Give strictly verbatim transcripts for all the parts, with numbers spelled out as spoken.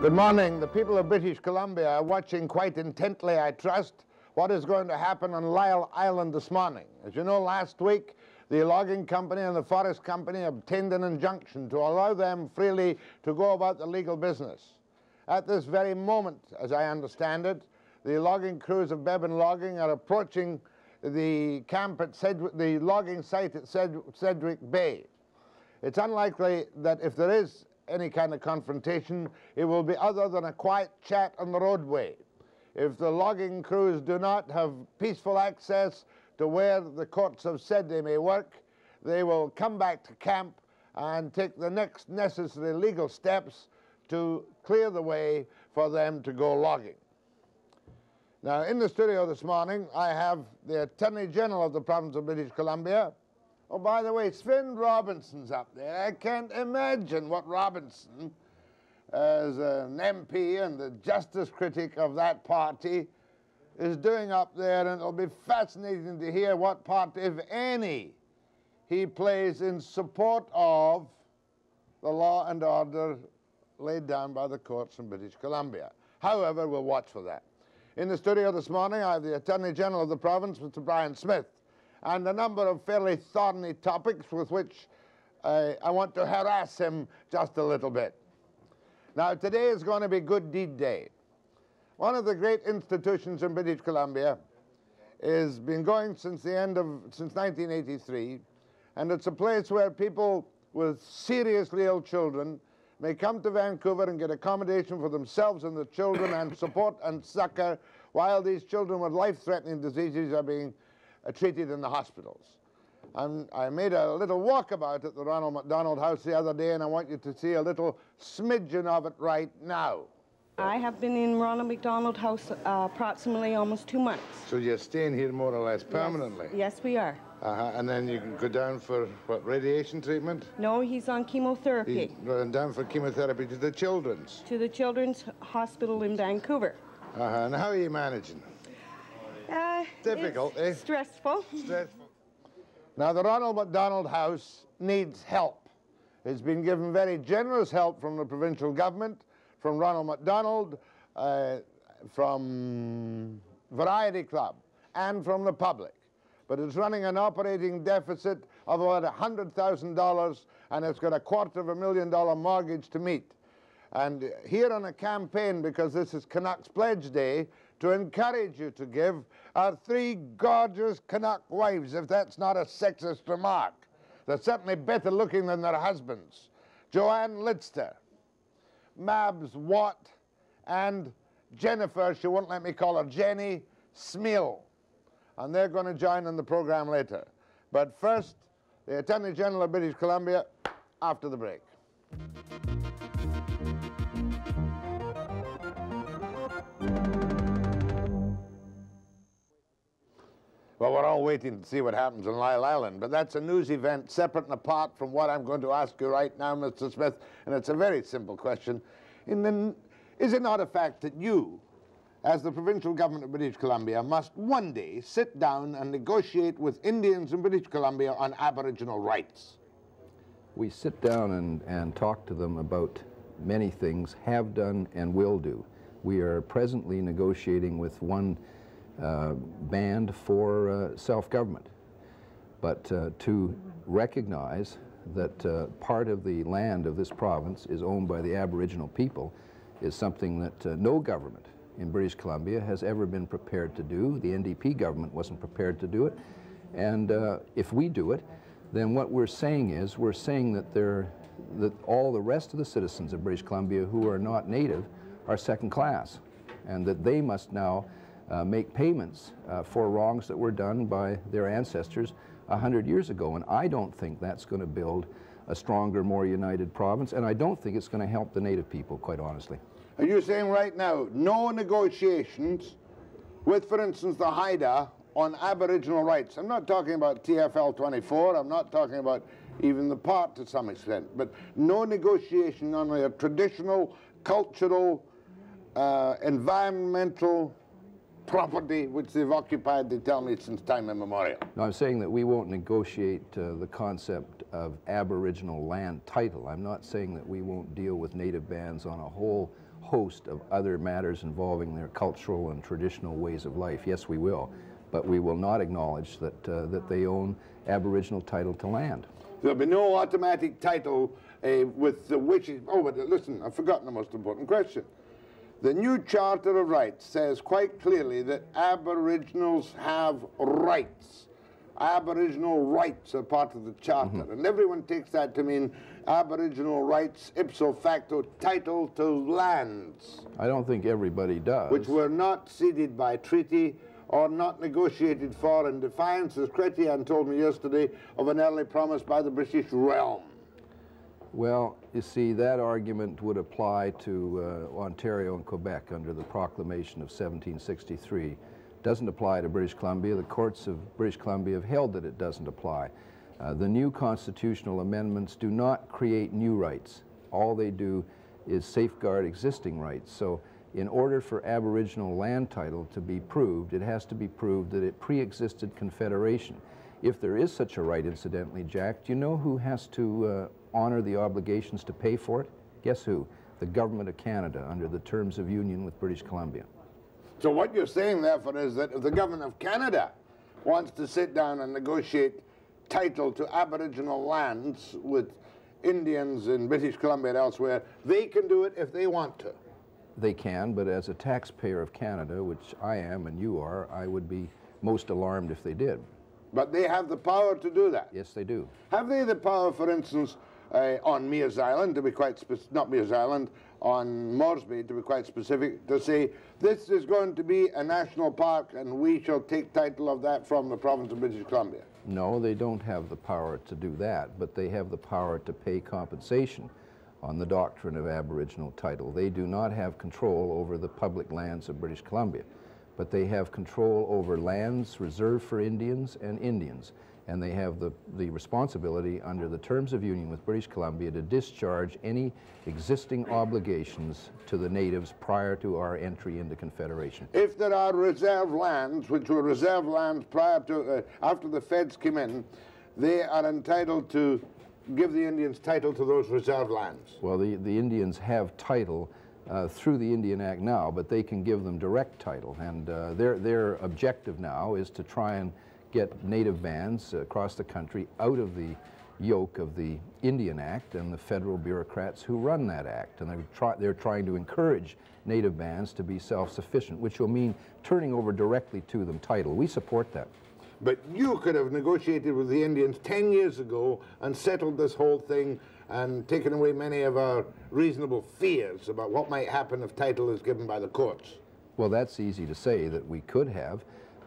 Good morning. The people of British Columbia are watching quite intently, I trust, what is going to happen on Lyell Island this morning. As you know, last week, the logging company and the forest company obtained an injunction to allow them freely to go about the legal business. At this very moment, as I understand it, the logging crews of Beban Logging are approaching the camp at Sedgwick, the logging site at Sedgwick Bay. It's unlikely that if there is any kind of confrontation, it will be other than a quiet chat on the roadway. If the logging crews do not have peaceful access to where the courts have said they may work, they will come back to camp and take the next necessary legal steps to clear the way for them to go logging. Now, in the studio this morning, I have the Attorney General of the province of British Columbia. Oh, by the way, Sven Robinson's up there. I can't imagine what Robinson, as an M P and the justice critic of that party, is doing up there, and it'll be fascinating to hear what part, if any, he plays in support of the law and order laid down by the courts in British Columbia. However, we'll watch for that. In the studio this morning, I have the Attorney General of the province, Mister Brian Smith, and a number of fairly thorny topics with which I, I want to harass him just a little bit. Now, today is going to be Good Deed Day. One of the great institutions in British Columbia has been going since the end of, since nineteen eighty-three, and it's a place where people with seriously ill children may come to Vancouver and get accommodation for themselves and the children and support and succor while these children with life-threatening diseases are being uh, treated in the hospitals. I'm, I made a little walkabout at the Ronald McDonald House the other day, and I want you to see a little smidgen of it right now. I have been in Ronald McDonald House uh, approximately almost two months. So you're staying here more or less permanently? Yes, yes we are. Uh-huh. And then you can go down for, what, radiation treatment? No, he's on chemotherapy. He's down for chemotherapy to the Children's? To the Children's Hospital in Vancouver. Uh-huh. And how are you managing? Uh, Difficult, eh? Stressful. Stressful. Now, the Ronald McDonald House needs help. It's been given very generous help from the provincial government, from Ronald McDonald, uh, from Variety Club, and from the public. But it's running an operating deficit of about one hundred thousand dollars, and it's got a quarter of a million dollar mortgage to meet. And here on a campaign, because this is Canucks Pledge Day, to encourage you to give are three gorgeous Canuck wives, if that's not a sexist remark. They're certainly better looking than their husbands. Joanne Lidster, Mabs Watt, and Jennifer, she won't let me call her Jenny, Smyl. And they're going to join in the program later. But first, the Attorney General of British Columbia, after the break. Well, we're all waiting to see what happens on Lyell Island, but that's a news event separate and apart from what I'm going to ask you right now, Mister Smith, and it's a very simple question. In the, is it not a fact that you, as the provincial government of British Columbia, must one day sit down and negotiate with Indians in British Columbia on Aboriginal rights? We sit down and, and talk to them about many things, have done and will do. We are presently negotiating with one Uh, banned for uh, self-government, but uh, to recognize that uh, part of the land of this province is owned by the Aboriginal people is something that uh, no government in British Columbia has ever been prepared to do. The N D P government wasn't prepared to do it, and uh, if we do it, then what we're saying is we're saying that, they're, that all the rest of the citizens of British Columbia who are not native are second class, and that they must now Uh, make payments uh, for wrongs that were done by their ancestors a hundred years ago. And I don't think that's going to build a stronger, more united province, and I don't think it's going to help the native people, quite honestly. Are you saying right now no negotiations with, for instance, the Haida on Aboriginal rights? I'm not talking about T F L twenty-four, I'm not talking about even the part to some extent, but no negotiation on a traditional, cultural, uh, environmental property which they've occupied, they tell me, since time immemorial. No, I'm saying that we won't negotiate uh, the concept of Aboriginal land title. I'm not saying that we won't deal with native bands on a whole host of other matters involving their cultural and traditional ways of life. Yes, we will, but we will not acknowledge that, uh, that they own Aboriginal title to land. There'll be no automatic title uh, with the which... Oh, but listen, I've forgotten the most important question. The new Charter of Rights says quite clearly that Aboriginals have rights. Aboriginal rights are part of the Charter, mm-hmm. and everyone takes that to mean Aboriginal rights ipso facto title to lands. I don't think everybody does. Which were not ceded by treaty or not negotiated for in defiance, as Chrétien told me yesterday, of an early promise by the British realm. Well, you see, that argument would apply to uh, Ontario and Quebec under the proclamation of seventeen sixty-three. Doesn't apply to British Columbia. The courts of British Columbia have held that it doesn't apply. Uh, the new constitutional amendments do not create new rights. All they do is safeguard existing rights. So in order for Aboriginal land title to be proved, it has to be proved that it pre-existed Confederation. If there is such a right, incidentally, Jack, do you know who has to uh, honor the obligations to pay for it? Guess who? The Government of Canada, under the terms of union with British Columbia. So what you're saying, therefore, is that if the Government of Canada wants to sit down and negotiate title to Aboriginal lands with Indians in British Columbia and elsewhere, they can do it if they want to. They can, but as a taxpayer of Canada, which I am and you are, I would be most alarmed if they did. But they have the power to do that? Yes, they do. Have they the power, for instance, uh, on Mears Island, to be quite specific, not Mears Island, on Moresby, to be quite specific, to say, this is going to be a national park and we shall take title of that from the province of British Columbia? No, they don't have the power to do that, but they have the power to pay compensation on the doctrine of Aboriginal title. They do not have control over the public lands of British Columbia, but they have control over lands reserved for Indians and Indians, and they have the, the responsibility under the terms of union with British Columbia to discharge any existing obligations to the natives prior to our entry into Confederation. If there are reserve lands, which were reserve lands prior to, uh, after the feds came in, they are entitled to give the Indians title to those reserve lands. Well, the, the Indians have title Uh, through the Indian Act now, but they can give them direct title, and uh, their, their objective now is to try and get native bands across the country out of the yoke of the Indian Act and the federal bureaucrats who run that act, and they're, try they're trying to encourage native bands to be self-sufficient, which will mean turning over directly to them title. We support that. But you could have negotiated with the Indians ten years ago and settled this whole thing and taken away many of our reasonable fears about what might happen if title is given by the courts. Well, that's easy to say that we could have.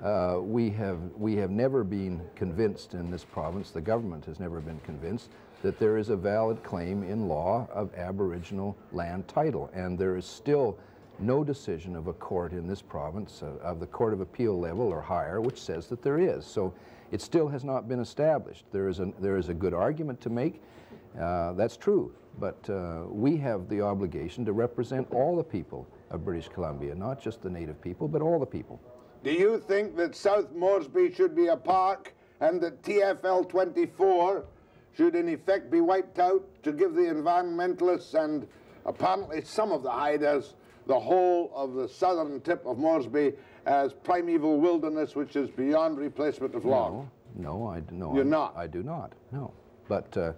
Uh, we have we have never been convinced in this province, the government has never been convinced, that there is a valid claim in law of Aboriginal land title. And there is still no decision of a court in this province, uh, of the Court of Appeal level or higher, which says that there is. So it still has not been established. There is a, there is a good argument to make. Uh, that's true, but uh, we have the obligation to represent all the people of British Columbia, not just the native people, but all the people. Do you think that South Moresby should be a park and that T F L twenty-four should in effect be wiped out to give the environmentalists and apparently some of the Haidas the whole of the southern tip of Moresby as primeval wilderness which is beyond replacement of log? No, no, I do not. You're not? I do not, no. But uh,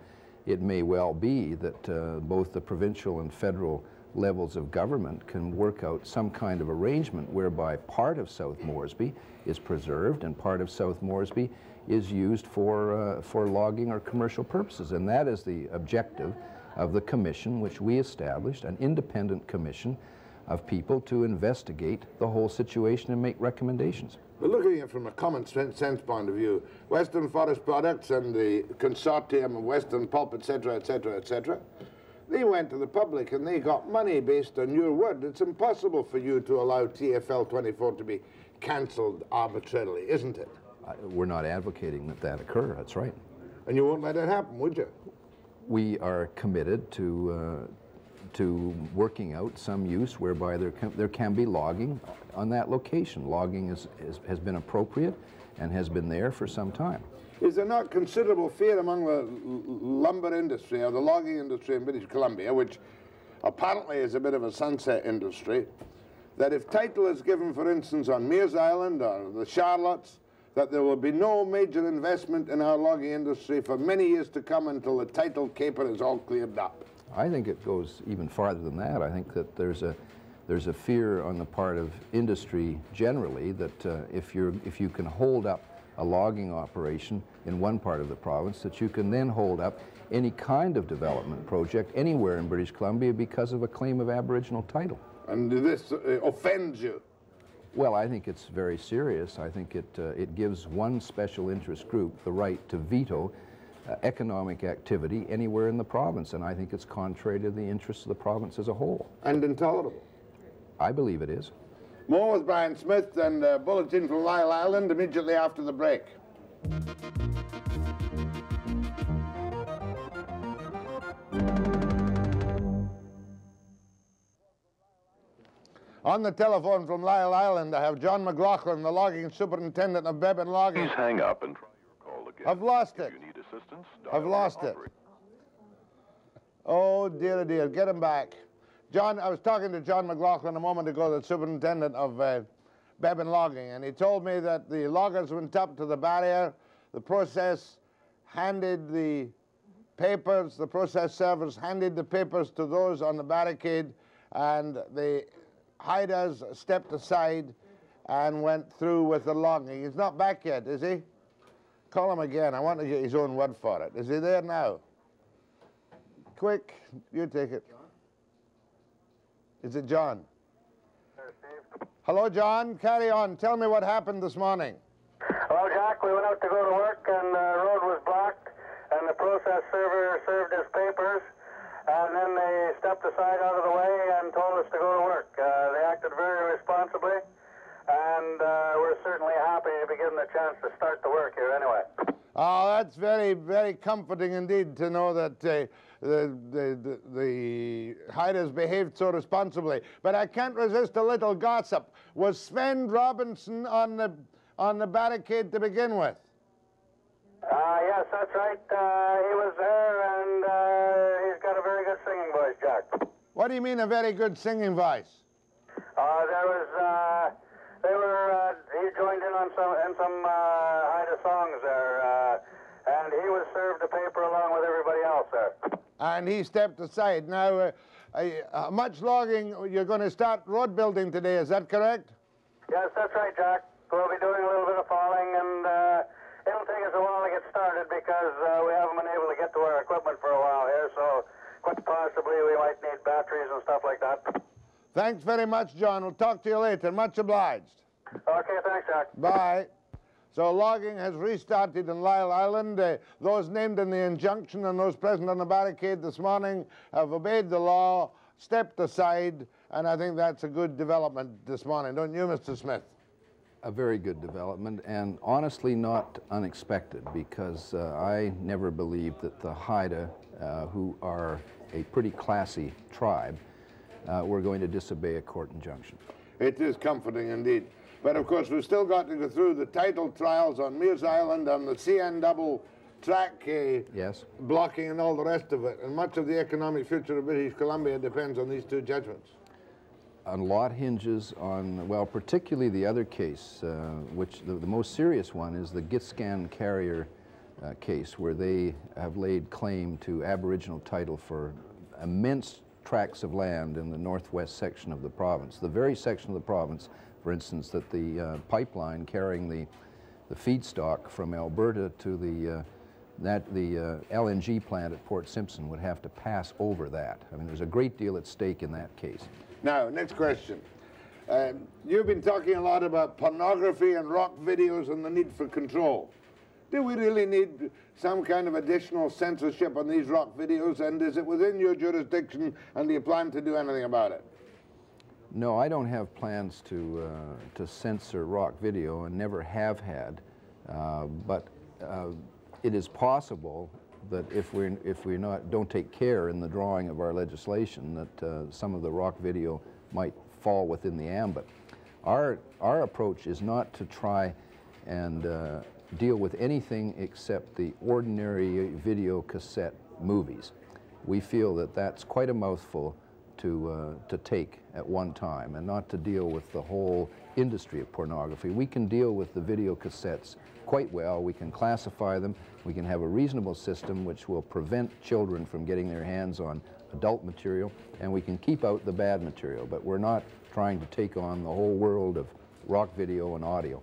it may well be that uh, both the provincial and federal levels of government can work out some kind of arrangement whereby part of South Moresby is preserved and part of South Moresby is used for, uh, for logging or commercial purposes. And that is the objective of the commission which we established, an independent commission of people to investigate the whole situation and make recommendations. But looking at it from a common sense point of view, Western Forest Products and the consortium of Western Pulp, et cetera, et cetera, et cetera, they went to the public and they got money based on your word. It's impossible for you to allow T F L twenty-four to be cancelled arbitrarily, isn't it? Uh, we're not advocating that that occur, that's right. And you won't let it happen, would you? We are committed to... Uh, to working out some use whereby there can, there can be logging on that location. Logging is, is, has been appropriate and has been there for some time. Is there not considerable fear among the lumber industry or the logging industry in British Columbia, which apparently is a bit of a sunset industry, that if title is given, for instance, on Mears Island or the Charlottes, that there will be no major investment in our logging industry for many years to come until the title caper is all cleared up. I think it goes even farther than that. I think that there's a there's a fear on the part of industry generally that uh, if you're if you can hold up a logging operation in one part of the province, that you can then hold up any kind of development project anywhere in British Columbia because of a claim of Aboriginal title. And this uh, offends you? Well, I think it's very serious. I think it, uh, it gives one special interest group the right to veto uh, economic activity anywhere in the province, and I think it's contrary to the interests of the province as a whole. And intolerable? I believe it is. More with Brian Smith and a bulletin from Lyell Island immediately after the break. On the telephone from Lyell Island, I have John McLaughlin, the logging superintendent of Beban Logging. Please hang up and try your call again. I've lost it. If you need assistance, dial I've lost it. Oh, dear, dear. Get him back. John, I was talking to John McLaughlin a moment ago, the superintendent of uh, Beban Logging, and he told me that the loggers went up to the barrier, the process handed the papers, the process servers handed the papers to those on the barricade, and the Haidas stepped aside and went through with the logging. He's not back yet, is he? Call him again. I want to get his own word for it. Is he there now? Quick, you take it. Is it John? Hello, John. Carry on. Tell me what happened this morning. Well, Jack, we went out to go to work, and the road was blocked, and the process server served his papers, and then they stepped aside out of the way and told us to go to work. Uh, they acted very responsibly, and uh, we're certainly happy to be given the chance to start the work here anyway. Oh, that's very, very comforting indeed to know that uh, the, the, the, the Haidas behaved so responsibly. But I can't resist a little gossip. Was Sven Robinson on the, on the barricade to begin with? Uh, yes, that's right. Uh, he was there, and uh, he's got a very good singing voice, Jack. What do you mean, a very good singing voice? Uh, there was, uh, they were, uh, he joined in on some, in some uh, Haida songs there, uh, and he was served a paper along with everybody else there. And he stepped aside. Now, uh, uh, much logging, you're going to start road building today, is that correct? Yes, that's right, Jack. We'll be doing a little bit of falling, and uh, it'll take us a while to get started because uh, we haven't been able to get to our equipment for a while here, so quite possibly we might need batteries and stuff like that. Thanks very much, John. We'll talk to you later. Much obliged. Okay, thanks, Jack. Bye. So logging has restarted in Lyell Island. Uh, those named in the injunction and those present on the barricade this morning have obeyed the law, stepped aside, and I think that's a good development this morning, don't you, Mister Smith? A very good development, and honestly not unexpected, because uh, I never believed that the Haida, uh, who are a pretty classy tribe, uh, were going to disobey a court injunction. It is comforting indeed. But of course, we've still got to go through the title trials on Mears Island, on the C N double track uh, yes. blocking and all the rest of it. And much of the economic future of British Columbia depends on these two judgments. A lot hinges on, well, particularly the other case, uh, which the, the most serious one is the Gitscan Carrier uh, case, where they have laid claim to Aboriginal title for immense tracts of land in the northwest section of the province, the very section of the province, for instance, that the uh, pipeline carrying the, the feedstock from Alberta to the, uh, that the uh, L N G plant at Port Simpson would have to pass over that. I mean, there's a great deal at stake in that case. Now, next question. Uh, you've been talking a lot about pornography and rock videos and the need for control. Do we really need some kind of additional censorship on these rock videos, and is it within your jurisdiction, and do you plan to do anything about it? No, I don't have plans to, uh, to censor rock video, and never have had, uh, but uh, it is possible that if we if we not don't take care in the drawing of our legislation, that uh, some of the rock video might fall within the ambit. Our our approach is not to try and uh, deal with anything except the ordinary video cassette movies. We feel that that's quite a mouthful to, uh, to take at one time and not to deal with the whole industry of pornography. We can deal with the video cassettes quite well. We can classify them. We can have a reasonable system which will prevent children from getting their hands on adult material, and we can keep out the bad material, but we're not trying to take on the whole world of rock video and audio.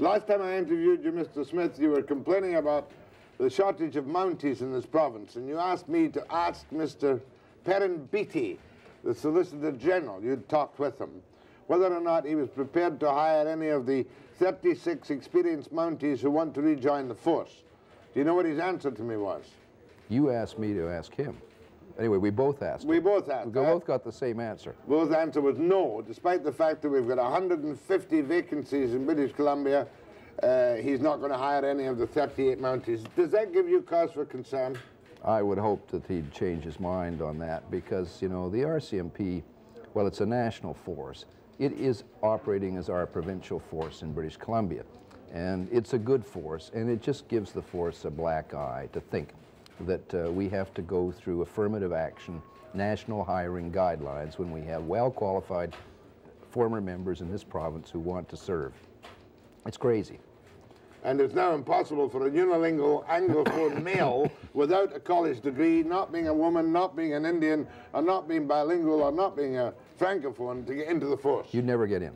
Last time I interviewed you, Mister Smith, you were complaining about the shortage of Mounties in this province, and you asked me to ask Mister Perrin-Beatty, the Solicitor General, you'd talked with him, whether or not he was prepared to hire any of the thirty-six experienced Mounties who want to rejoin the force. Do you know what his answer to me was? You asked me to ask him. Anyway, we both asked him. We both asked him. We both got the same answer. Both answer was no, despite the fact that we've got one hundred fifty vacancies in British Columbia. Uh, he's not going to hire any of the thirty-eight Mounties. Does that give you cause for concern? I would hope that he'd change his mind on that because, you know, the R C M P, well, it's a national force. It is operating as our provincial force in British Columbia. And it's a good force, and it just gives the force a black eye to think that uh, we have to go through affirmative action, national hiring guidelines when we have well-qualified former members in this province who want to serve. It's crazy. And it's now impossible for a unilingual Anglophone male without a college degree, not being a woman, not being an Indian, or not being bilingual, or not being a Francophone to get into the force. You'd never get in.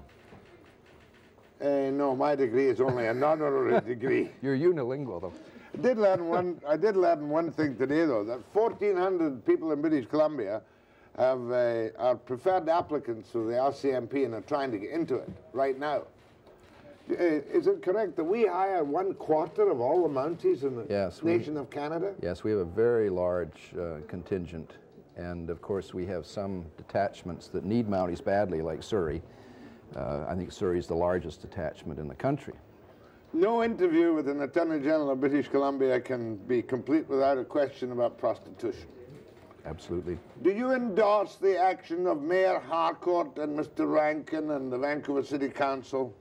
Uh, no, my degree is only an honorary degree. You're unilingual, though. I did learn one, I did learn one thing today, though, that fourteen hundred people in British Columbia have, uh, are preferred applicants to the R C M P and are trying to get into it right now. Is it correct that we hire one quarter of all the Mounties in the yes, nation we, of Canada? Yes, we have a very large uh, contingent, and of course we have some detachments that need Mounties badly, like Surrey. Uh, I think Surrey is the largest detachment in the country. No interview with an Attorney General of British Columbia can be complete without a question about prostitution. Absolutely. Do you endorse the action of Mayor Harcourt and Mister Rankin and the Vancouver City Council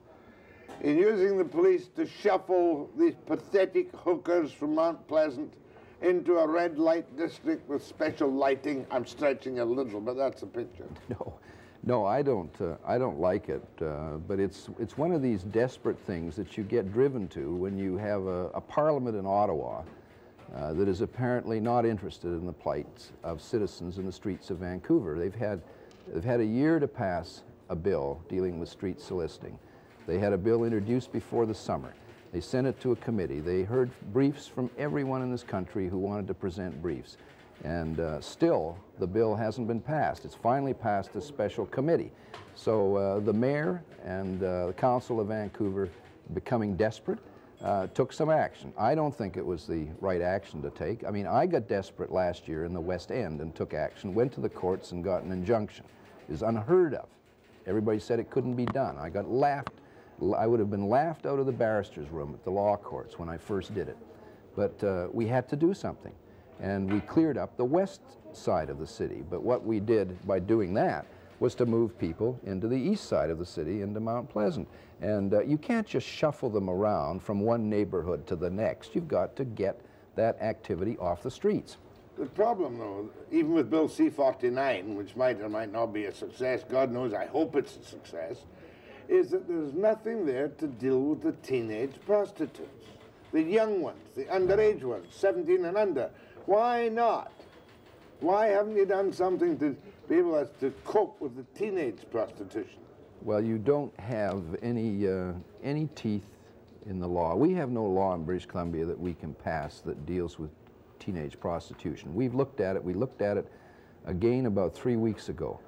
in using the police to shuffle these pathetic hookers from Mount Pleasant into a red light district with special lighting? I'm stretching a little, but that's the picture. No, no, I don't. Uh, I don't like it. Uh, but it's it's one of these desperate things that you get driven to when you have a, a parliament in Ottawa uh, that is apparently not interested in the plight of citizens in the streets of Vancouver. They've had they've had a year to pass a bill dealing with street soliciting. They had a bill introduced before the summer. They sent it to a committee. They heard briefs from everyone in this country who wanted to present briefs. And uh, still, the bill hasn't been passed. It's finally passed a special committee. So uh, the mayor and uh, the Council of Vancouver, becoming desperate, uh, took some action. I don't think it was the right action to take. I mean, I got desperate last year in the West End and took action, went to the courts and got an injunction. It was unheard of. Everybody said it couldn't be done. I got laughed. I would have been laughed out of the barrister's room at the law courts when I first did it. But uh, we had to do something, and we cleared up the west side of the city. But what we did by doing that was to move people into the east side of the city, into Mount Pleasant. And uh, you can't just shuffle them around from one neighborhood to the next. You've got to get that activity off the streets. The problem, though, even with Bill C forty-nine, which might or might not be a success, God knows, I hope it's a success, is that there's nothing there to deal with the teenage prostitutes, the young ones, the underage ones, seventeen and under. Why not? Why haven't you done something to be able to cope with the teenage prostitution? Well, you don't have any, uh, any teeth in the law. We have no law in British Columbia that we can pass that deals with teenage prostitution. We've looked at it. We looked at it again about three weeks ago.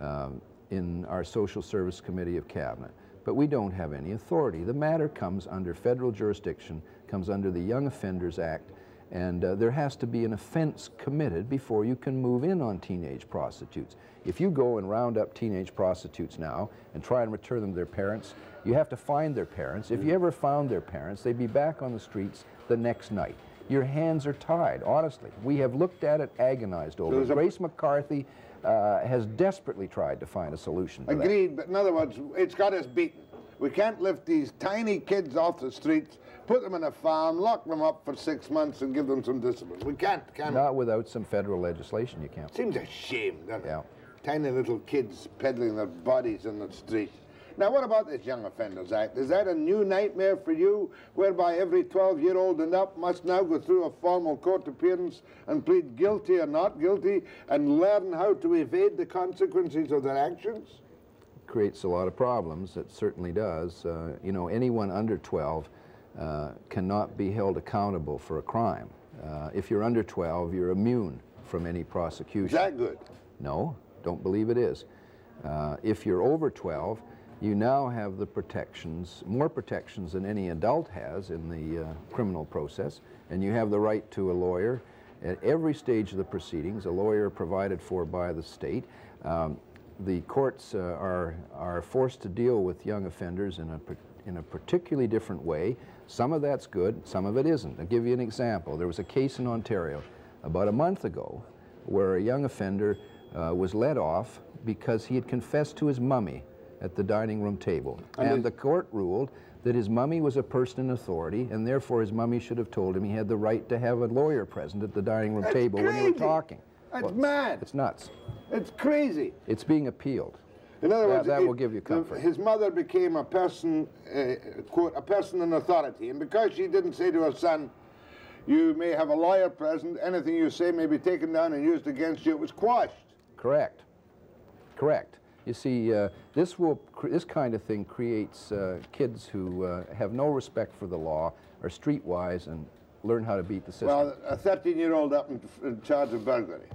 Um, in our Social Service Committee of Cabinet, but we don't have any authority. The matter comes under federal jurisdiction, comes under the Young Offenders Act, and uh, there has to be an offense committed before you can move in on teenage prostitutes. If you go and round up teenage prostitutes now and try and return them to their parents, you have to find their parents. If you ever found their parents, they'd be back on the streets the next night. Your hands are tied, honestly. We have looked at it, agonized over it. Grace McCarthy Uh, has desperately tried to find a solution to that. Agreed, but in other words, it's got us beaten. We can't lift these tiny kids off the streets, put them in a farm, lock them up for six months and give them some discipline. We can't, can we? Not without some federal legislation, you can't. Seems a shame, doesn't it? Yeah. tiny little kids peddling their bodies in the street. Now, what about this Young Offenders Act? Is that a new nightmare for you, whereby every twelve-year-old and up must now go through a formal court appearance and plead guilty or not guilty and learn how to evade the consequences of their actions? It creates a lot of problems. It certainly does. Uh, you know, anyone under twelve uh, cannot be held accountable for a crime. Uh, if you're under twelve, you're immune from any prosecution. Is that good? No, don't believe it is. Uh, if you're over twelve, you now have the protections, more protections than any adult has in the uh, criminal process, and you have the right to a lawyer at every stage of the proceedings, a lawyer provided for by the state. Um, the courts uh, are, are forced to deal with young offenders in a, in a particularly different way. Some of that's good, some of it isn't. I'll give you an example. There was a case in Ontario about a month ago where a young offender uh, was let off because he had confessed to his mummy at the dining room table. And, and the court ruled that his mummy was a person in authority, and therefore his mummy should have told him he had the right to have a lawyer present at the dining room table crazy. when they were talking. That's well, mad. It's nuts. It's crazy. It's being appealed. In other words, that, that it, will give you comfort. His mother became a person, uh, quote, a person in authority, and because she didn't say to her son, you may have a lawyer present, anything you say may be taken down and used against you, it was quashed. Correct. Correct. You see, uh, this will this kind of thing creates uh, kids who uh, have no respect for the law, are streetwise, and learn how to beat the system. Well, a thirteen-year-old up in, in charge of burglary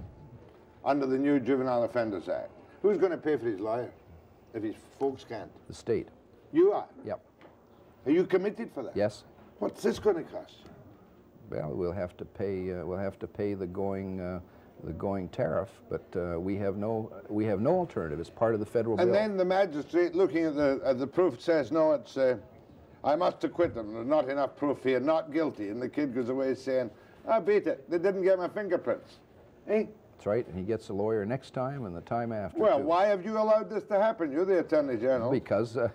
under the new Juvenile Offenders Act. Who's going to pay for his lawyer if his folks can't? The state. You are? Yep. Are you committed for that? Yes. What's this going to cost? Well, we'll have to pay. Uh, we'll have to pay the going. Uh, the going tariff, but uh, we have no we have no alternative. It's part of the federal bill. And then the magistrate, looking at the at the proof, says, no, it's uh, I must acquit them. There's not enough proof here. Not guilty. And the kid goes away saying, I beat it. They didn't get my fingerprints. Eh? That's right. And he gets a lawyer next time and the time after. Well, too. Why have you allowed this to happen? You're the Attorney General. Because uh,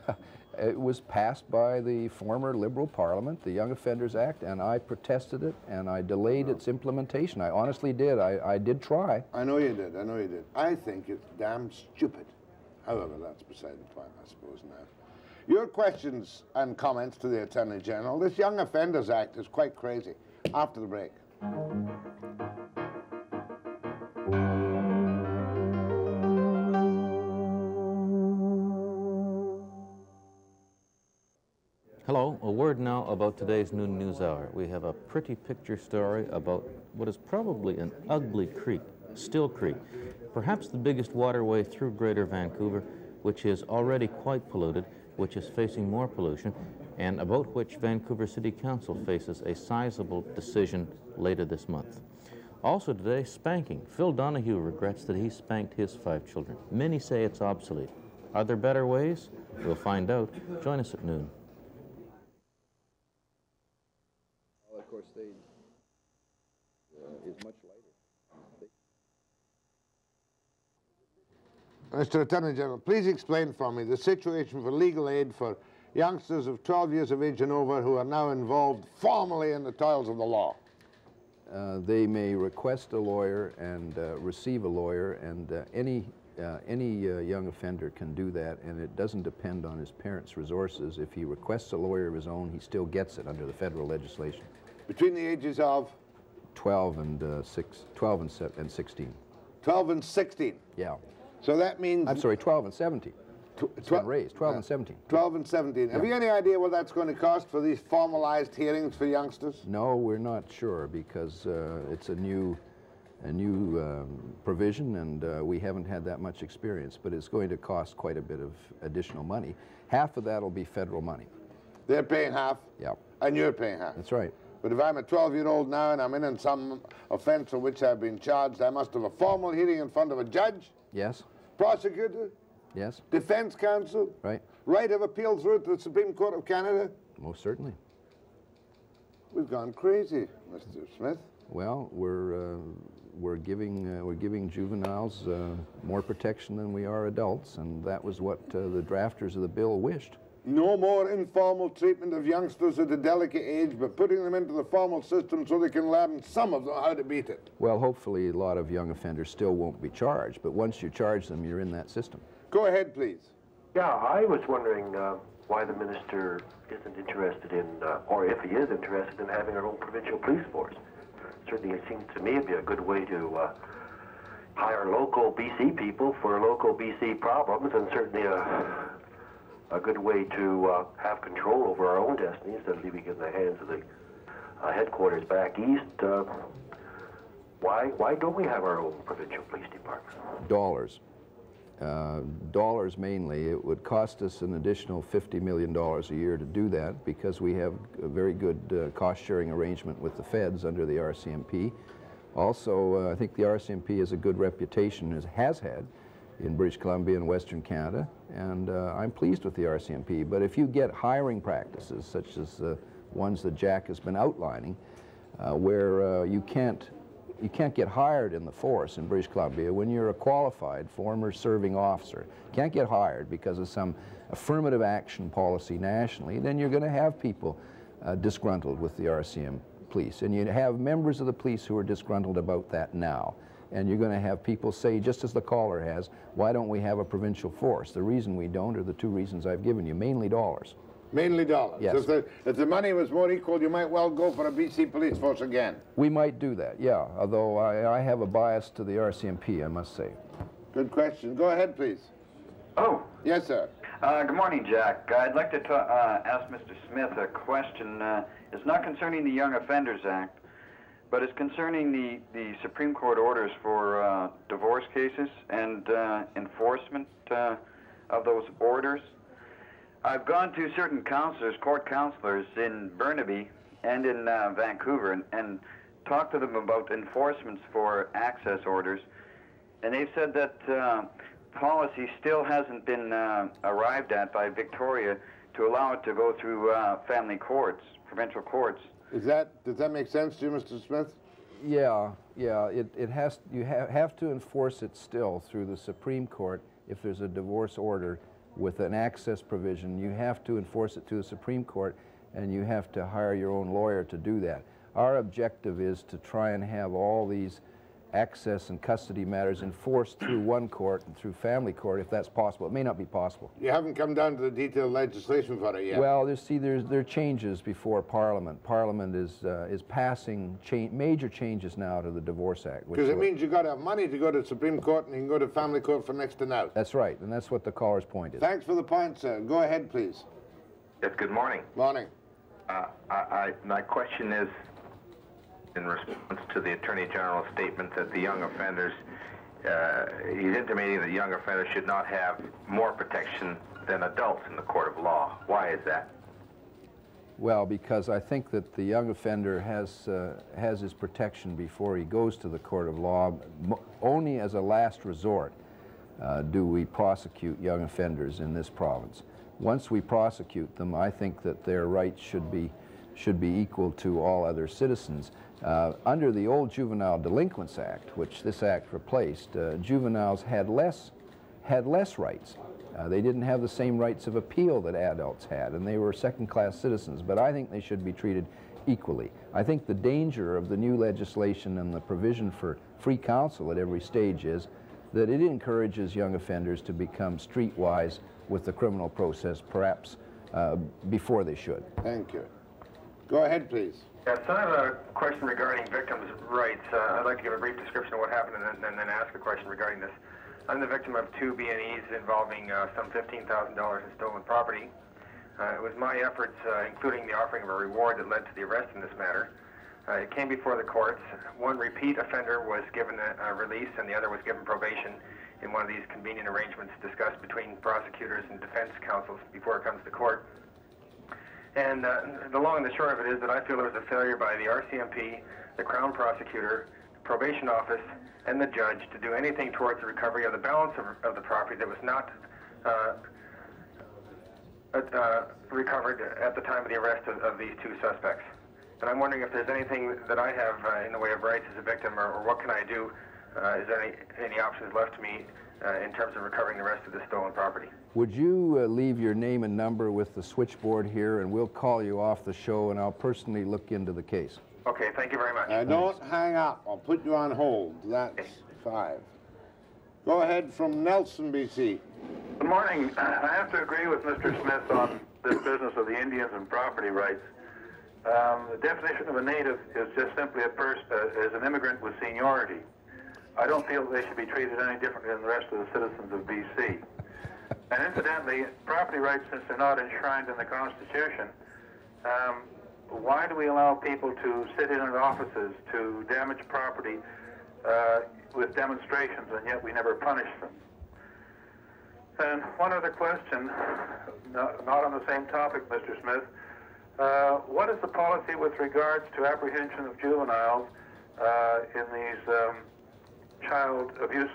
it was passed by the former Liberal Parliament, the Young Offenders Act, and I protested it, and I delayed no. its implementation. I honestly did. I, I did try. I know you did. I know you did. I think it's damn stupid. However, that's beside the point, I suppose, now. Your questions and comments to the Attorney General. This Young Offenders Act is quite crazy. After the break. Hello, a word now about today's noon news hour. We have a pretty picture story about what is probably an ugly creek, Still Creek, perhaps the biggest waterway through Greater Vancouver, which is already quite polluted, which is facing more pollution, and about which Vancouver City Council faces a sizable decision later this month. Also today, spanking. Phil Donahue regrets that he spanked his five children. Many say it's obsolete. Are there better ways? We'll find out. Join us at noon. Mister Attorney General, please explain for me the situation for legal aid for youngsters of twelve years of age and over who are now involved formally in the toils of the law. Uh, they may request a lawyer and uh, receive a lawyer, and uh, any, uh, any uh, young offender can do that, and it doesn't depend on his parents' resources. If he requests a lawyer of his own, he still gets it under the federal legislation. Between the ages of? twelve and sixteen. twelve and sixteen? Yeah. So that means... I'm sorry, twelve and seventeen. It's been raised, twelve and seventeen. twelve and seventeen. Yeah. Have you any idea what that's going to cost for these formalized hearings for youngsters? No, we're not sure, because uh, it's a new, a new um, provision, and uh, we haven't had that much experience, but it's going to cost quite a bit of additional money. Half of that will be federal money. They're paying half? Yeah. And you're paying half? That's right. But if I'm a twelve-year-old now and I'm in on some offense for which I've been charged, I must have a formal hearing in front of a judge? Yes. Prosecutor? Yes. Defense counsel? Right. Right of appeal through to the Supreme Court of Canada? Most certainly. We've gone crazy, Mister Smith. Well, we're, uh, we're, giving, uh, we're giving juveniles uh, more protection than we are adults, and that was what uh, the drafters of the bill wished. No more informal treatment of youngsters at a delicate age, but putting them into the formal system so they can learn some of them how to beat it. Well, hopefully a lot of young offenders still won't be charged, but once you charge them, you're in that system. Go ahead, please. Yeah, I was wondering uh, why the minister isn't interested in, uh, or if he is interested in having our own provincial police force. Certainly it seems to me it'd be a good way to uh, hire local B C people for local B C problems, and certainly a, a good way to uh, have control over our own destiny instead of leaving it in the hands of the uh, headquarters back east. Uh, why, why don't we have our own provincial police department? Dollars. Uh, dollars mainly. It would cost us an additional fifty million dollars a year to do that because we have a very good uh, cost-sharing arrangement with the feds under the R C M P. Also, uh, I think the R C M P has a good reputation, as has had, in British Columbia and Western Canada, and uh, I'm pleased with the R C M P. But if you get hiring practices, such as the ones that Jack has been outlining, uh, where uh, you can't You can't get hired in the force in British Columbia when you're a qualified former serving officer. You can't get hired because of some affirmative action policy nationally, then you're going to have people uh, disgruntled with the R C M police. And you have members of the police who are disgruntled about that now. And you're going to have people say, just as the caller has, why don't we have a provincial force? The reason we don't are the two reasons I've given you, mainly dollars. Mainly dollars. Yes. If the, if the money was more equal, you might well go for a B C police force again. We might do that, yeah, although I, I have a bias to the R C M P, I must say. Good question. Go ahead, please. Oh. Yes, sir. Uh, good morning, Jack. I'd like to uh, ask Mister Smith a question. Uh, it's not concerning the Young Offenders Act, but it's concerning the, the Supreme Court orders for uh, divorce cases and uh, enforcement uh, of those orders. I've gone to certain counselors, court counselors in Burnaby and in uh, Vancouver and, and talked to them about enforcements for access orders, and they've said that uh, policy still hasn't been uh, arrived at by Victoria to allow it to go through uh, family courts, provincial courts. Is that, does that make sense to you, Mister Smith? Yeah, yeah, it, it has, you ha have to enforce it still through the Supreme Court if there's a divorce order with an access provision. You have to enforce it to the Supreme Court, and you have to hire your own lawyer to do that. Our objective is to try and have all these access and custody matters enforced through one court and through family court if that's possible. It may not be possible. You haven't come down to the detailed legislation for it yet. Well, there's, see, there's, there are changes before Parliament. Parliament is uh, is passing cha major changes now to the Divorce Act. Because it means you've got to have money to go to the Supreme Court and you can go to family court for next to now. That's right, and that's what the caller's point is. Thanks for the point, sir. Go ahead, please. Yes, good morning. Morning. Uh, I, I, my question is, in response to the Attorney General's statement that the young offenders, uh, he's intimating that young offenders should not have more protection than adults in the court of law. Why is that? Well, because I think that the young offender has, uh, has his protection before he goes to the court of law. Only as a last resort uh, do we prosecute young offenders in this province. Once we prosecute them, I think that their rights should be, should be equal to all other citizens. Uh, under the old Juvenile Delinquents Act, which this act replaced, uh, juveniles had less, had less rights. Uh, they didn't have the same rights of appeal that adults had, and they were second-class citizens, but I think they should be treated equally. I think the danger of the new legislation and the provision for free counsel at every stage is that it encourages young offenders to become streetwise with the criminal process, perhaps uh, before they should. Thank you. Go ahead, please. Yes, I have a question regarding victims' rights. Uh, I'd like to give a brief description of what happened and then, and then ask a question regarding this. I'm the victim of two B and E's involving uh, some fifteen thousand dollars in stolen property. Uh, it was my efforts, uh, including the offering of a reward, that led to the arrest in this matter. Uh, it came before the courts. One repeat offender was given a, a release and the other was given probation in one of these convenient arrangements discussed between prosecutors and defense counsels before it comes to court. And uh, the long and the short of it is that I feel there was a failure by the R C M P, the Crown Prosecutor, the Probation Office, and the judge to do anything towards the recovery of the balance of, of the property that was not uh, uh, recovered at the time of the arrest of, of these two suspects. And I'm wondering if there's anything that I have uh, in the way of rights as a victim, or, or what can I do? Uh, is there any, any options left to me uh, in terms of recovering the rest of the stolen property? Would you uh, leave your name and number with the switchboard here, and we'll call you off the show, and I'll personally look into the case. Okay, thank you very much. Now, don't hang up. I'll put you on hold. That's five. Go ahead from Nelson, B C. Good morning. I have to agree with Mister Smith on this business of the Indians and property rights. Um, the definition of a native is just simply a person, uh, is an immigrant with seniority. I don't feel they should be treated any differently than the rest of the citizens of B C. And incidentally, property rights, since they're not enshrined in the Constitution, um, why do we allow people to sit in offices to damage property uh, with demonstrations, and yet we never punish them? And one other question, not on the same topic, Mister Smith. Uh, what is the policy with regards to apprehension of juveniles uh, in these um, child abuse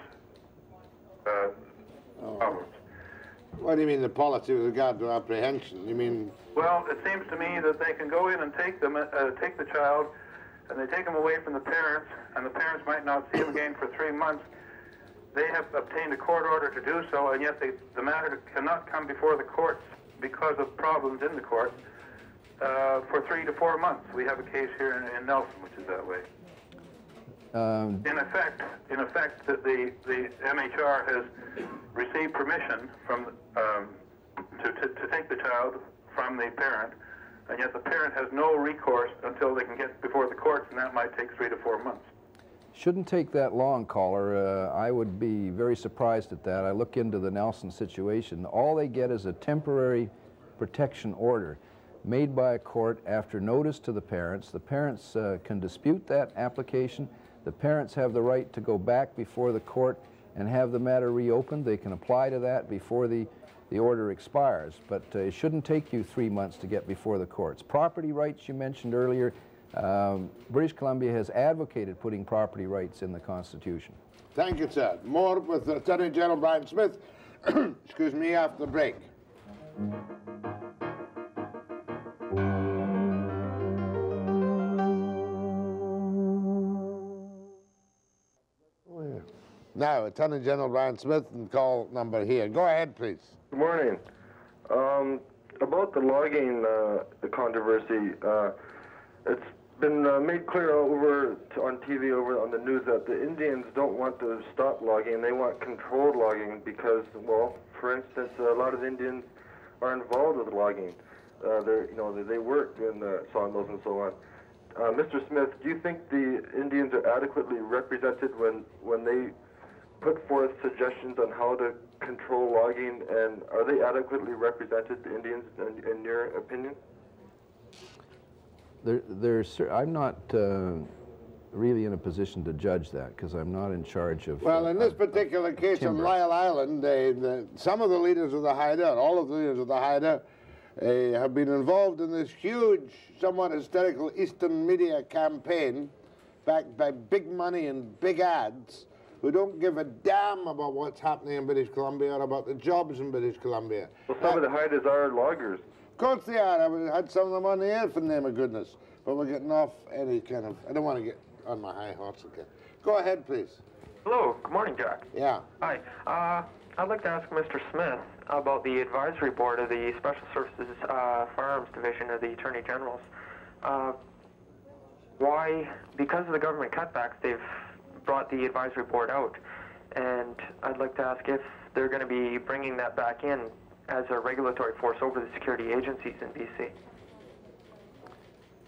uh, oh. problems? What do you mean the policy with regard to apprehension? You mean? Well, it seems to me that they can go in and take them, uh, take the child, and they take them away from the parents, and the parents might not see them again for three months. They have obtained a court order to do so, and yet they, the matter cannot come before the courts because of problems in the courts. Uh, for three to four months. We have a case here in, in Nelson, which is that way. Um, in effect, in effect, the, the, the M H R has received permission from um, to, to, to take the child from the parent, and yet the parent has no recourse until they can get before the courts, and that might take three to four months. Shouldn't take that long, caller. Uh, I would be very surprised at that. I look into the Nelson situation. All they get is a temporary protection order made by a court after notice to the parents. The parents uh, can dispute that application. The parents have the right to go back before the court and have the matter reopened. They can apply to that before the, the order expires. But uh, it shouldn't take you three months to get before the courts. Property rights you mentioned earlier. Um, British Columbia has advocated putting property rights in the Constitution. Thank you, sir. More with Attorney General Brian Smith, excuse me, after the break. Now, Attorney General Brian Smith and call number here. Go ahead, please. Good morning. Um, about the logging uh, the controversy, uh, it's been uh, made clear over to, on T V, over on the news, that the Indians don't want to stop logging. They want controlled logging because, well, for instance, a lot of Indians are involved with logging. Uh, they're, you know, they work in the sawmills and so on. Uh, Mister Smith, do you think the Indians are adequately represented when when they put forth suggestions on how to control logging, and are they adequately represented, the Indians, in, in your opinion? There, there's, I'm not uh, really in a position to judge that because I'm not in charge of... Well, uh, in this particular uh, case timber. of Lyell Island, they, the, some of the leaders of the Haida, and all of the leaders of the Haida, uh, have been involved in this huge, somewhat hysterical Eastern media campaign backed by big money and big ads, who don't give a damn about what's happening in British Columbia or about the jobs in British Columbia. Well, some uh, of the Haidas are loggers. Of course they are. I've had some of them on the air, for the name of goodness. But we're getting off any kind of... I don't want to get on my high horse again. Go ahead, please. Hello. Good morning, Jack. Yeah. Hi. Uh, I'd like to ask Mister Smith about the advisory board of the Special Services uh, Firearms Division of the Attorney General's. Uh, why, because of the government cutbacks, they've brought the advisory board out, and I'd like to ask if they're going to be bringing that back in as a regulatory force over the security agencies in B C.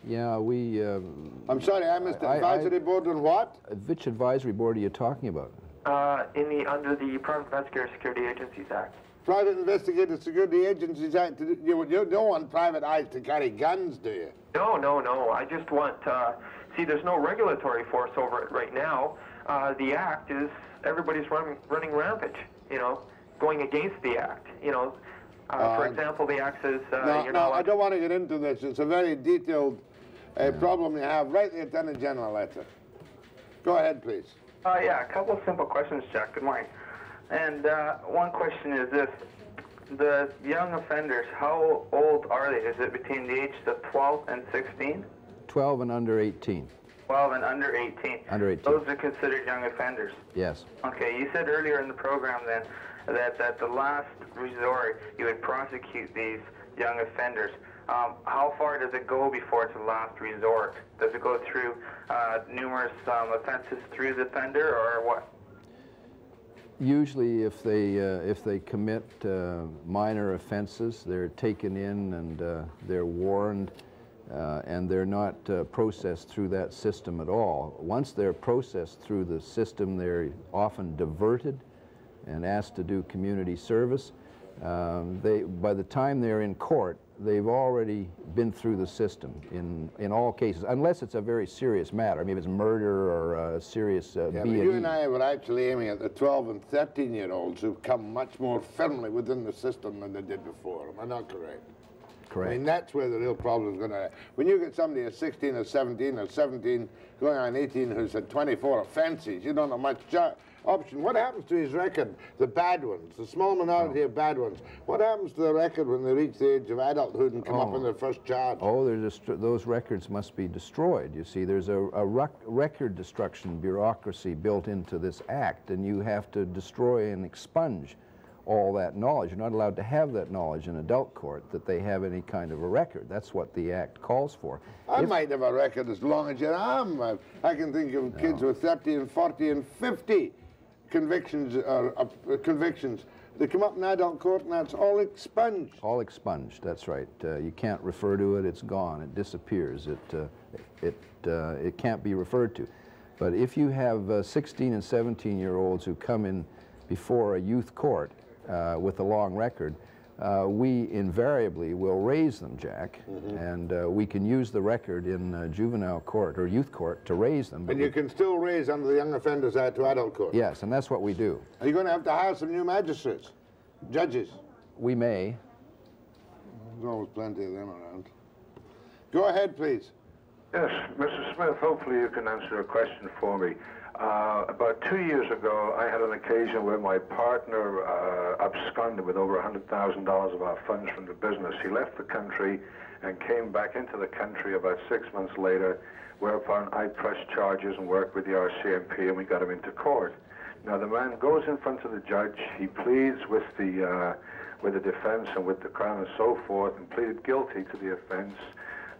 Yeah, we... Um, I'm sorry, I missed the advisory I, I, board on what? Which advisory board are you talking about? Uh, in the under the Private Investigator Security Agencies Act. Private Investigator Security Agencies Act. You, you don't want private eyes to carry guns, do you? No, no, no. I just want... Uh, see, there's no regulatory force over it right now. Uh, the act is, everybody's running, running rampage, you know, going against the act, you know. Uh, uh, for example, the act says... Uh, no, you're no, not I don't want to get into this. It's a very detailed uh, problem you have. Write the Attorney General letter. Go ahead, please. Uh, yeah, a couple of simple questions, Jack. Good morning. And uh, one question is this. The young offenders, how old are they? Is it between the ages of twelve and sixteen? twelve and under eighteen. twelve and under eighteen. Under eighteen. Those are considered young offenders. Yes. Okay, you said earlier in the program then that at the last resort you would prosecute these young offenders. Um, how far does it go before it's a last resort? Does it go through uh, numerous um, offenses through the offender, or what? Usually, if they uh, if they commit uh, minor offenses, they're taken in and uh, they're warned, uh, and they're not uh, processed through that system at all. Once they're processed through the system, they're often diverted and asked to do community service. Um, they, by the time they're in court, they've already been through the system in in all cases, unless it's a very serious matter. I mean, if it's murder or a serious uh, yeah, B and E. You and I were actually aiming at the twelve and thirteen year olds who've come much more firmly within the system than they did before. Am I not correct? Correct. I mean, that's where the real problem is going to. When you get somebody at sixteen or seventeen or seventeen going on eighteen who's had twenty-four offences, you don't have much chance. Option. What happens to his record? The bad ones, the small minority oh. of bad ones. What happens to the record when they reach the age of adulthood and come oh. up on their first charge? Oh, they're just, those records must be destroyed. You see, there's a, a record destruction bureaucracy built into this act, and you have to destroy and expunge all that knowledge. You're not allowed to have that knowledge in adult court, that they have any kind of a record. That's what the Act calls for. I if might have a record as long as your arm. I, I can think of no. kids with thirty and forty and fifty. Convictions are uh, uh, convictions. They come up in adult court, and that's all expunged. All expunged. That's right. Uh, you can't refer to it. It's gone. It disappears. It uh, it uh, it can't be referred to. But if you have uh, sixteen and seventeen year olds who come in before a youth court uh, with a long record, uh, we invariably will raise them, Jack, mm-hmm. and uh, we can use the record in uh, juvenile court or youth court to raise them. And you can still raise under the Young Offenders Act to adult court? Yes, and that's what we do. Are you going to have to hire some new magistrates, judges? We may. There's always plenty of them around. Go ahead, please. Yes, Mister Smith, hopefully you can answer a question for me. Uh, about two years ago, I had an occasion where my partner uh, absconded with over one hundred thousand dollars of our funds from the business. He left the country and came back into the country about six months later, whereupon I pressed charges and worked with the R C M P, and we got him into court. Now, the man goes in front of the judge. He pleads with the, uh, with the defense and with the Crown and so forth, and pleaded guilty to the offense.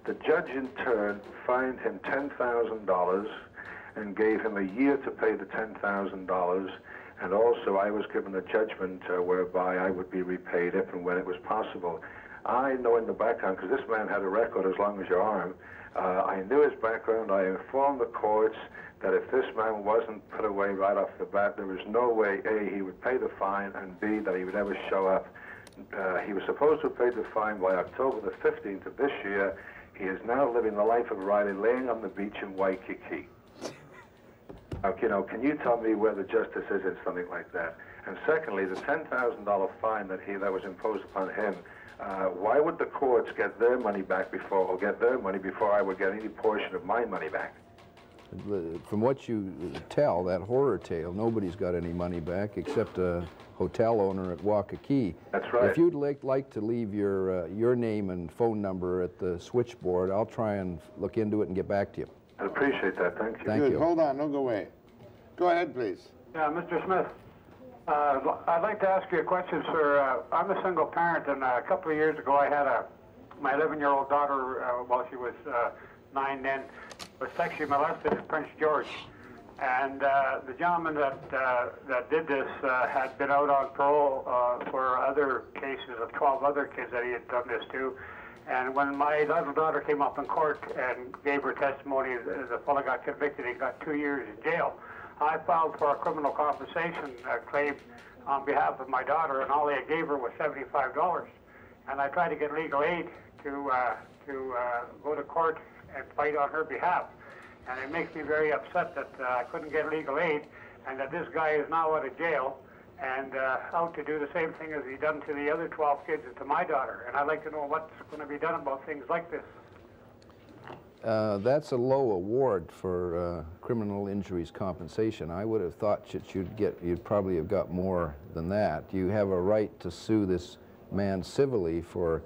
The judge, in turn, fined him ten thousand dollars and gave him a year to pay the ten thousand dollars, and also I was given a judgment uh, whereby I would be repaid if and when it was possible. I know in the background, because this man had a record as long as your arm, uh, I knew his background. I informed the courts that if this man wasn't put away right off the bat, there was no way, A, he would pay the fine, and B, that he would ever show up. Uh, he was supposed to have paid the fine by October the fifteenth of this year. He is now living the life of Riley, laying on the beach in Waikiki. You know, can you tell me where the justice is in something like that? And secondly, the ten thousand dollar fine that he that was imposed upon him, uh, why would the courts get their money back before, or get their money before I would get any portion of my money back? From what you tell, that horror tale, nobody's got any money back except a hotel owner at Waikiki. That's right. If you'd like, like to leave your uh, your name and phone number at the switchboard, I'll try and look into it and get back to you. I appreciate that. Thank you. Thank Good. you. Hold on. Don't go away. Go ahead, please. Yeah, Mister Smith, uh, I'd like to ask you a question, sir. Uh, I'm a single parent, and uh, a couple of years ago I had a my eleven-year-old daughter, uh, well, she was uh, nine then, was sexually molested in Prince George. And uh, the gentleman that uh, that did this uh, had been out on parole uh, for other cases of twelve other kids that he had done this to. And when my little daughter came up in court and gave her testimony, the fellow got convicted. He got two years in jail. I filed for a criminal compensation uh, claim on behalf of my daughter, and all they gave her was seventy-five dollars. And I tried to get legal aid to uh, to uh, go to court and fight on her behalf. And it makes me very upset that uh, I couldn't get legal aid, and that this guy is now out of jail and uh, out to do the same thing as he done to the other twelve kids and to my daughter. And I'd like to know what's going to be done about things like this. Uh, that's a low award for uh, criminal injuries compensation. I would have thought that you'd get, you'd probably have got more than that. You have a right to sue this man civilly for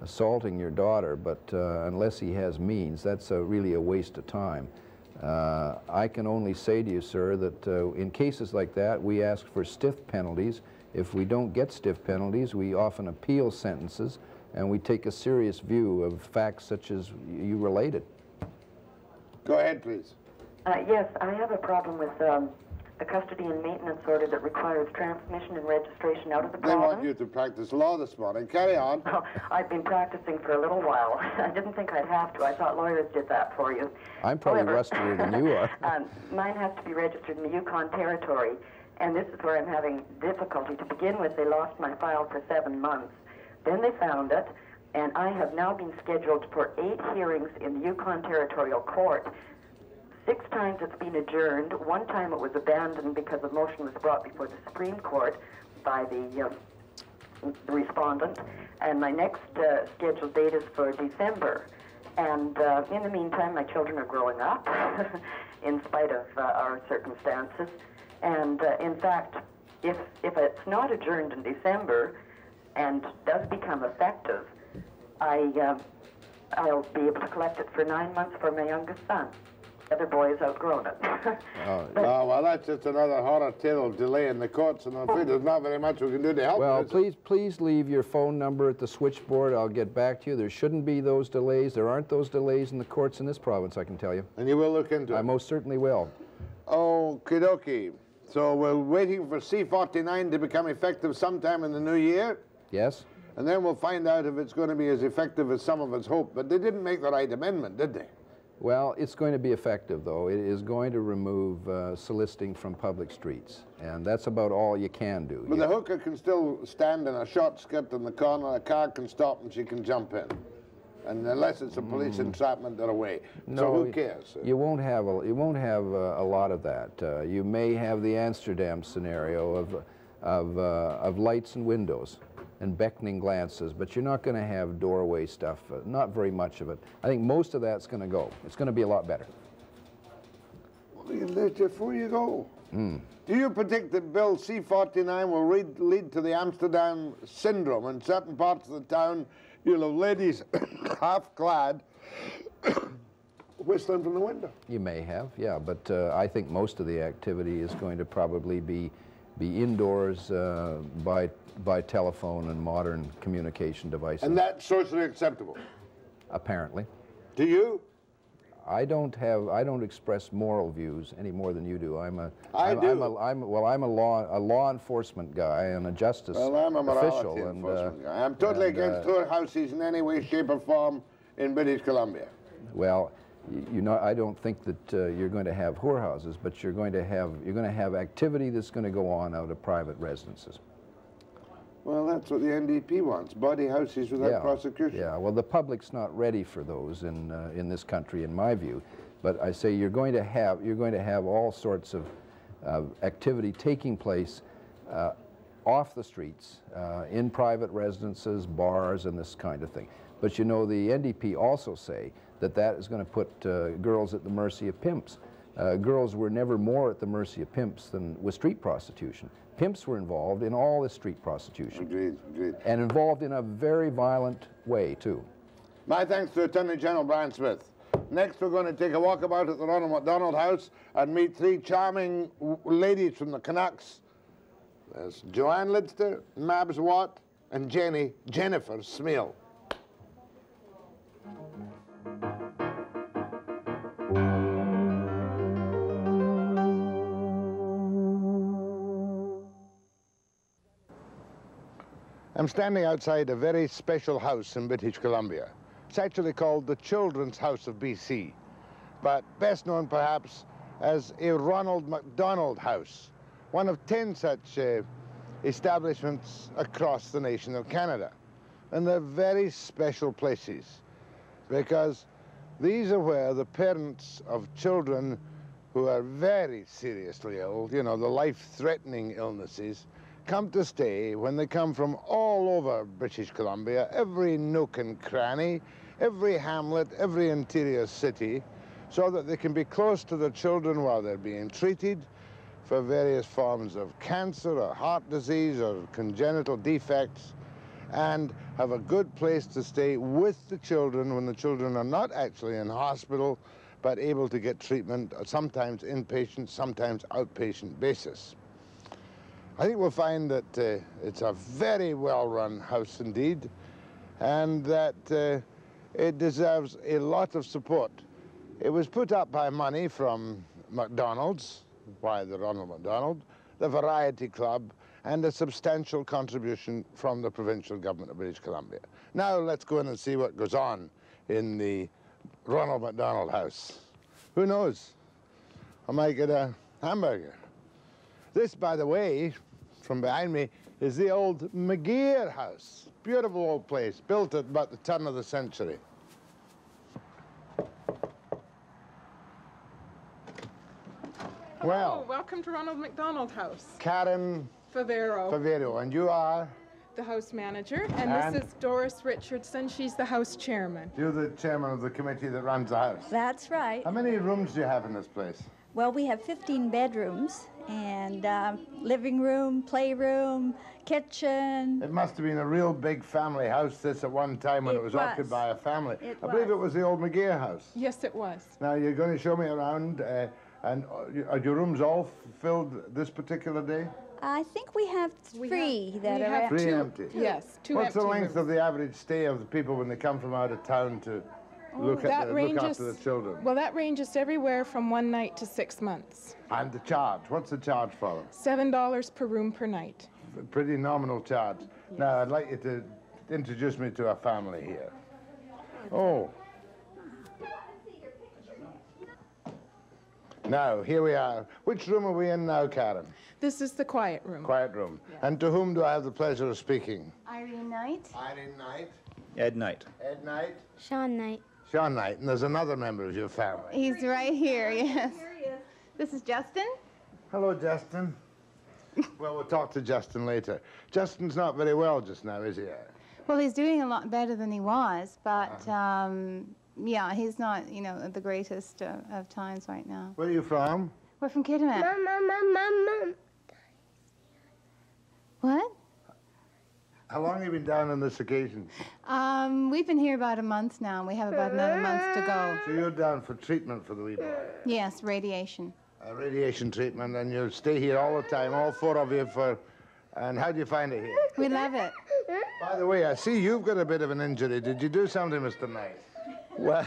assaulting your daughter, but uh, unless he has means, that's a, really a waste of time. Uh, I can only say to you, sir, that uh, in cases like that, we ask for stiff penalties If we don't get stiff penalties, we often appeal sentences, and we take a serious view of facts such as you related. Go ahead, please. Uh, yes, I have a problem with um, a custody and maintenance order that requires transmission and registration out of the province. They want you to practice law this morning. Carry on. Oh, I've been practicing for a little while. I didn't think I'd have to. I thought lawyers did that for you. I'm probably However, rustier than you are. um, mine has to be registered in the Yukon Territory, and this is where I'm having difficulty. To begin with, they lost my file for seven months. Then they found it, and I have now been scheduled for eight hearings in the Yukon Territorial Court. Six times it's been adjourned. One time it was abandoned because a motion was brought before the Supreme Court by the, uh, the respondent. And my next uh, scheduled date is for December. And uh, in the meantime, my children are growing up, in spite of uh, our circumstances. And uh, in fact, if, if it's not adjourned in December, and does become effective, I, uh, I'll be able to collect it for nine months for my youngest son. The other boy has outgrown it. oh, oh, well, that's just another horror tale of delay in the courts, and I'm afraid there's not very much we can do to help. Well, please, please leave your phone number at the switchboard. I'll get back to you. There shouldn't be those delays. There aren't those delays in the courts in this province, I can tell you. And you will look into I it? I most certainly will. Okie dokie. So we're waiting for C forty-nine to become effective sometime in the new year? Yes. And then we'll find out if it's going to be as effective as some of us hope. But they didn't make the right amendment, did they? Well, it's going to be effective, though. It is going to remove uh, soliciting from public streets. And that's about all you can do. But yeah. The hooker can still stand in a short skirt in the corner, a car can stop and she can jump in. And unless it's a police mm. entrapment, they're away. No, so who cares? You won't have a, you won't have a, a lot of that. Uh, you may have the Amsterdam scenario of, of, uh, of lights and windows and beckoning glances, but you're not going to have doorway stuff, uh, not very much of it. I think most of that's going to go. It's going to be a lot better. Well, you let your fool you go. Mm. Do you predict that Bill C forty-nine will read, lead to the Amsterdam syndrome in certain parts of the town? You'll have ladies half-clad whistling from the window. You may have, yeah, but uh, I think most of the activity is going to probably be be indoors uh, by by telephone and modern communication devices. And that's socially acceptable? Apparently. Do you? I don't have, I don't express moral views any more than you do. I'm a, I I'm, do. I'm a, I'm, well, I'm a law, a law enforcement guy and a justice official. Well, I'm a morality enforcement and, uh, guy. I'm totally and, against uh, tourhouses in any way, shape, or form in British Columbia. Well, you know, I don't think that uh, you're going to have whorehouses, but you're going to have, you're going to have activity that's going to go on out of private residences. Well, that's what the N D P wants, body houses without yeah, prosecution. Yeah, well, the public's not ready for those in, uh, in this country, in my view. But I say you're going to have, you're going to have all sorts of uh, activity taking place uh, off the streets, uh, in private residences, bars, and this kind of thing. But you know, the N D P also say that that is going to put uh, girls at the mercy of pimps. Uh, girls were never more at the mercy of pimps than with street prostitution. Pimps were involved in all this street prostitution. Agreed, agreed. And involved in a very violent way, too. My thanks to Attorney General Brian Smith. Next, we're going to take a walkabout at the Ronald McDonald House and meet three charming ladies from the Canucks. There's Joanne Lidster, Mabs Watt, and Jenny, Jennifer Smyl. I'm standing outside a very special house in British Columbia. It's actually called the Children's House of B C, but best known perhaps as a Ronald McDonald House, one of ten such uh, establishments across the nation of Canada. And they're very special places because these are where the parents of children who are very seriously ill, you know, the life-threatening illnesses, come to stay when they come from all over British Columbia, every nook and cranny, every hamlet, every interior city, so that they can be close to their children while they're being treated for various forms of cancer or heart disease or congenital defects, and have a good place to stay with the children when the children are not actually in hospital, but able to get treatment, sometimes inpatient, sometimes outpatient basis. I think we'll find that uh, it's a very well-run house indeed, and that uh, it deserves a lot of support. It was put up by money from McDonald's, by the Ronald McDonald, the Variety Club, and a substantial contribution from the provincial government of British Columbia. Now let's go in and see what goes on in the Ronald McDonald House. Who knows? I might get a hamburger. This, by the way, from behind me, is the old McGeer House. Beautiful old place, built at about the turn of the century. Hello, well, welcome to Ronald McDonald House. Karen Favero. Favero, and you are? The house manager, and, and this is Doris Richardson. She's the house chairman. You're the chairman of the committee that runs the house. That's right. How many rooms do you have in this place? Well, we have fifteen bedrooms, and uh, living room, playroom, kitchen. It must have been a real big family house, this, at one time when it, it was, was occupied by a family. It I was. believe it was the old McGeer House. Yes, it was. Now, you're going to show me around. Uh, And are your rooms all filled this particular day? I think we have three that are empty. Three empty? Yes, two empty. What's the length of the average stay of the people when they come from out of town to look after the children? Well, that ranges everywhere from one night to six months. And the charge? What's the charge for them? Seven dollars per room per night. Pretty nominal charge. Yes. Now, I'd like you to introduce me to our family here. Oh. Now, here we are. Which room are we in now, Karen? This is the quiet room. Quiet room. Yeah. And to whom do I have the pleasure of speaking? Irene Knight. Irene Knight. Ed Knight. Ed Knight. Sean Knight. Sean Knight. And there's another member of your family. He's right here, yes. Here he is. This is Justin. Hello, Justin. Well, we'll talk to Justin later. Justin's not very well just now, is he? Well, he's doing a lot better than he was, but... Um, Yeah, he's not, you know, the greatest uh, of times right now. Where are you from? We're from Kitimat. Mom, mom, mom, mom, mom. What? How long have you been down on this occasion? Um, we've been here about a month now, and we have about another month to go. So you're down for treatment for the wee boy? Yes, radiation. Uh, radiation treatment, and you stay here all the time, all four of you, for... And how do you find it here? We love it. By the way, I see you've got a bit of an injury. Did you do something, Mister Knight? Well,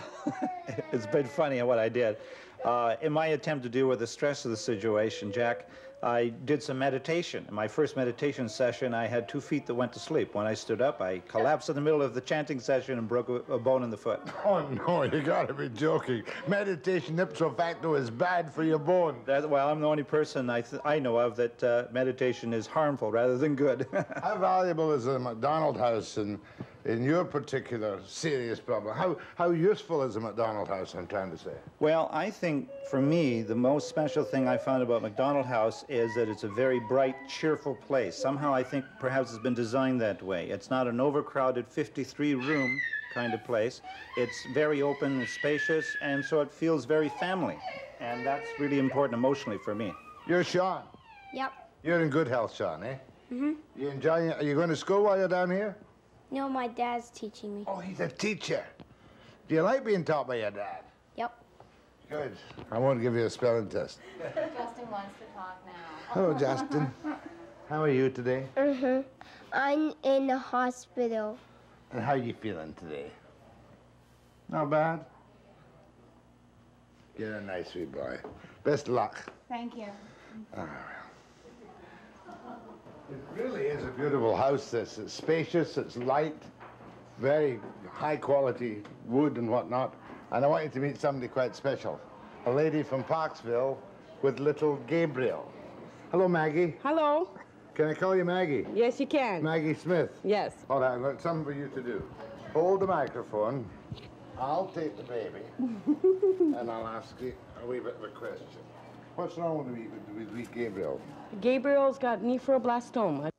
it's been funny what I did. Uh, in my attempt to deal with the stress of the situation, Jack, I did some meditation. In my first meditation session, I had two feet that went to sleep. When I stood up, I collapsed in the middle of the chanting session and broke a, a bone in the foot. Oh, no, you gotta be joking. Meditation ipso facto is bad for your bone. That, well, I'm the only person I, th I know of that uh, meditation is harmful rather than good. How valuable is the McDonald House in, in your particular serious problem? How, how useful is the McDonald House, I'm trying to say? Well, I think, for me, the most special thing I found about McDonald House is that it's a very bright, cheerful place. Somehow I think perhaps it's been designed that way. It's not an overcrowded fifty-three room kind of place. It's very open and spacious, and so it feels very family. And that's really important emotionally for me. You're Sean. Yep. You're in good health, Sean, eh? Mm-hmm. You enjoying it? Are you going to school while you're down here? No, my dad's teaching me. Oh, he's a teacher. Do you like being taught by your dad? Yep. Good. I won't give you a spelling test. Justin wants to talk now. Hello, Justin. How are you today? Mm-hmm. I'm in the hospital. And how are you feeling today? Not bad. You're a nice wee boy. Best luck. Thank you. Oh, well. It really is a beautiful house, this. It's spacious, it's light, very high-quality wood and whatnot. And I want you to meet somebody quite special, a lady from Parksville with little Gabriel. Hello, Maggie. Hello. Can I call you Maggie? Yes, you can. Maggie Smith. Yes. All right, I've got something for you to do. Hold the microphone. I'll take the baby, and I'll ask you a wee bit of a question. What's wrong with me, with me, Gabriel? Gabriel's got nephroblasoma,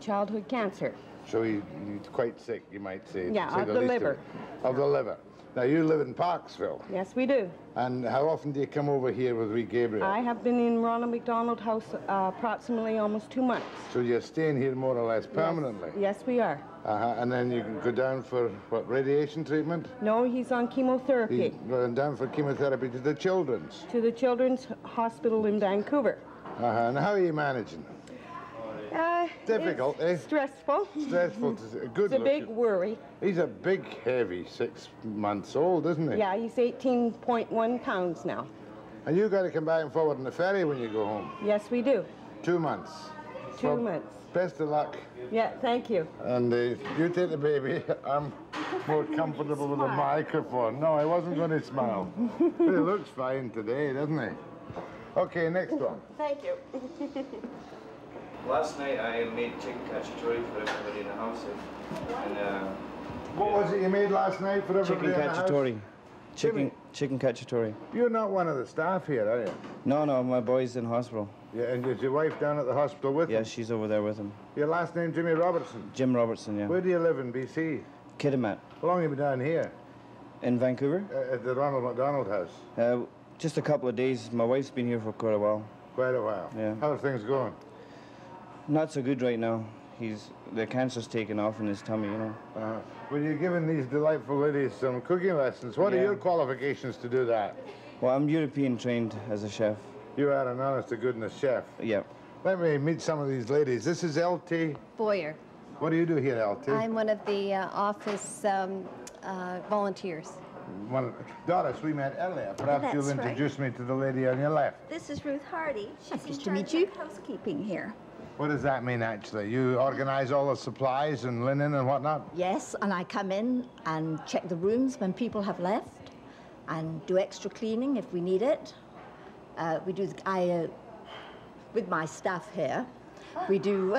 childhood cancer. So he, he's quite sick, you might say. Yeah, of the liver. Of the liver. Now, you live in Parksville. Yes, we do. And how often do you come over here with Ree Gabriel? I have been in Ronald McDonald House uh, approximately almost two months. So you're staying here more or less permanently? Yes, yes we are. Uh-huh. And then you go down for, what, radiation treatment? No, he's on chemotherapy. He's going down for chemotherapy to the Children's? To the Children's Hospital in Vancouver. Uh-huh. And how are you managing? Uh, Difficult, it's eh? Stressful. Stressful. To good. It's a big worry. He's a big, heavy six months old, isn't he? Yeah, he's eighteen point one pounds now. And you've got to come back and forward on the ferry when you go home. Yes, we do. Two months. Two well, months. Best of luck. Yeah, thank you. And uh, you take the baby. I'm more comfortable with a microphone. No, I wasn't going to smile. But he looks fine today, doesn't he? Okay, next one. Thank you. Last night I made chicken cacciatore for everybody in the house. And, uh, what yeah. was it you made last night for everybody chicken in the cacciatore. house? Chicken cacciatore. Chicken cacciatore. You're not one of the staff here, are you? No, no, my boy's in hospital. Yeah, and is your wife down at the hospital with yeah, him? Yeah, she's over there with him. Your last name, Jimmy Robertson? Jim Robertson, yeah. Where do you live in B C? Kitimat. How long have you been down here? In Vancouver? Uh, at the Ronald McDonald House? Uh, just a couple of days. My wife's been here for quite a while. Quite a while? Yeah. How are things going? Not so good right now. He's the cancer's taken off in his tummy, you know. Uh, well, you're giving these delightful ladies some cooking lessons. What yeah. are your qualifications to do that? Well, I'm European trained as a chef. You are an honest to goodness chef. Yeah. Let me meet some of these ladies. This is L T Boyer. What do you do here, L T? I'm one of the uh, office um, uh, volunteers. Well, Doris, we met earlier. Perhaps That's you'll introduce right. me to the lady on your left. This is Ruth Hardy. She's nice to meet you. Housekeeping here. What does that mean, actually? You organize all the supplies and linen and whatnot? Yes, and I come in and check the rooms when people have left and do extra cleaning if we need it. Uh, we do, I, uh, with my staff here, we do,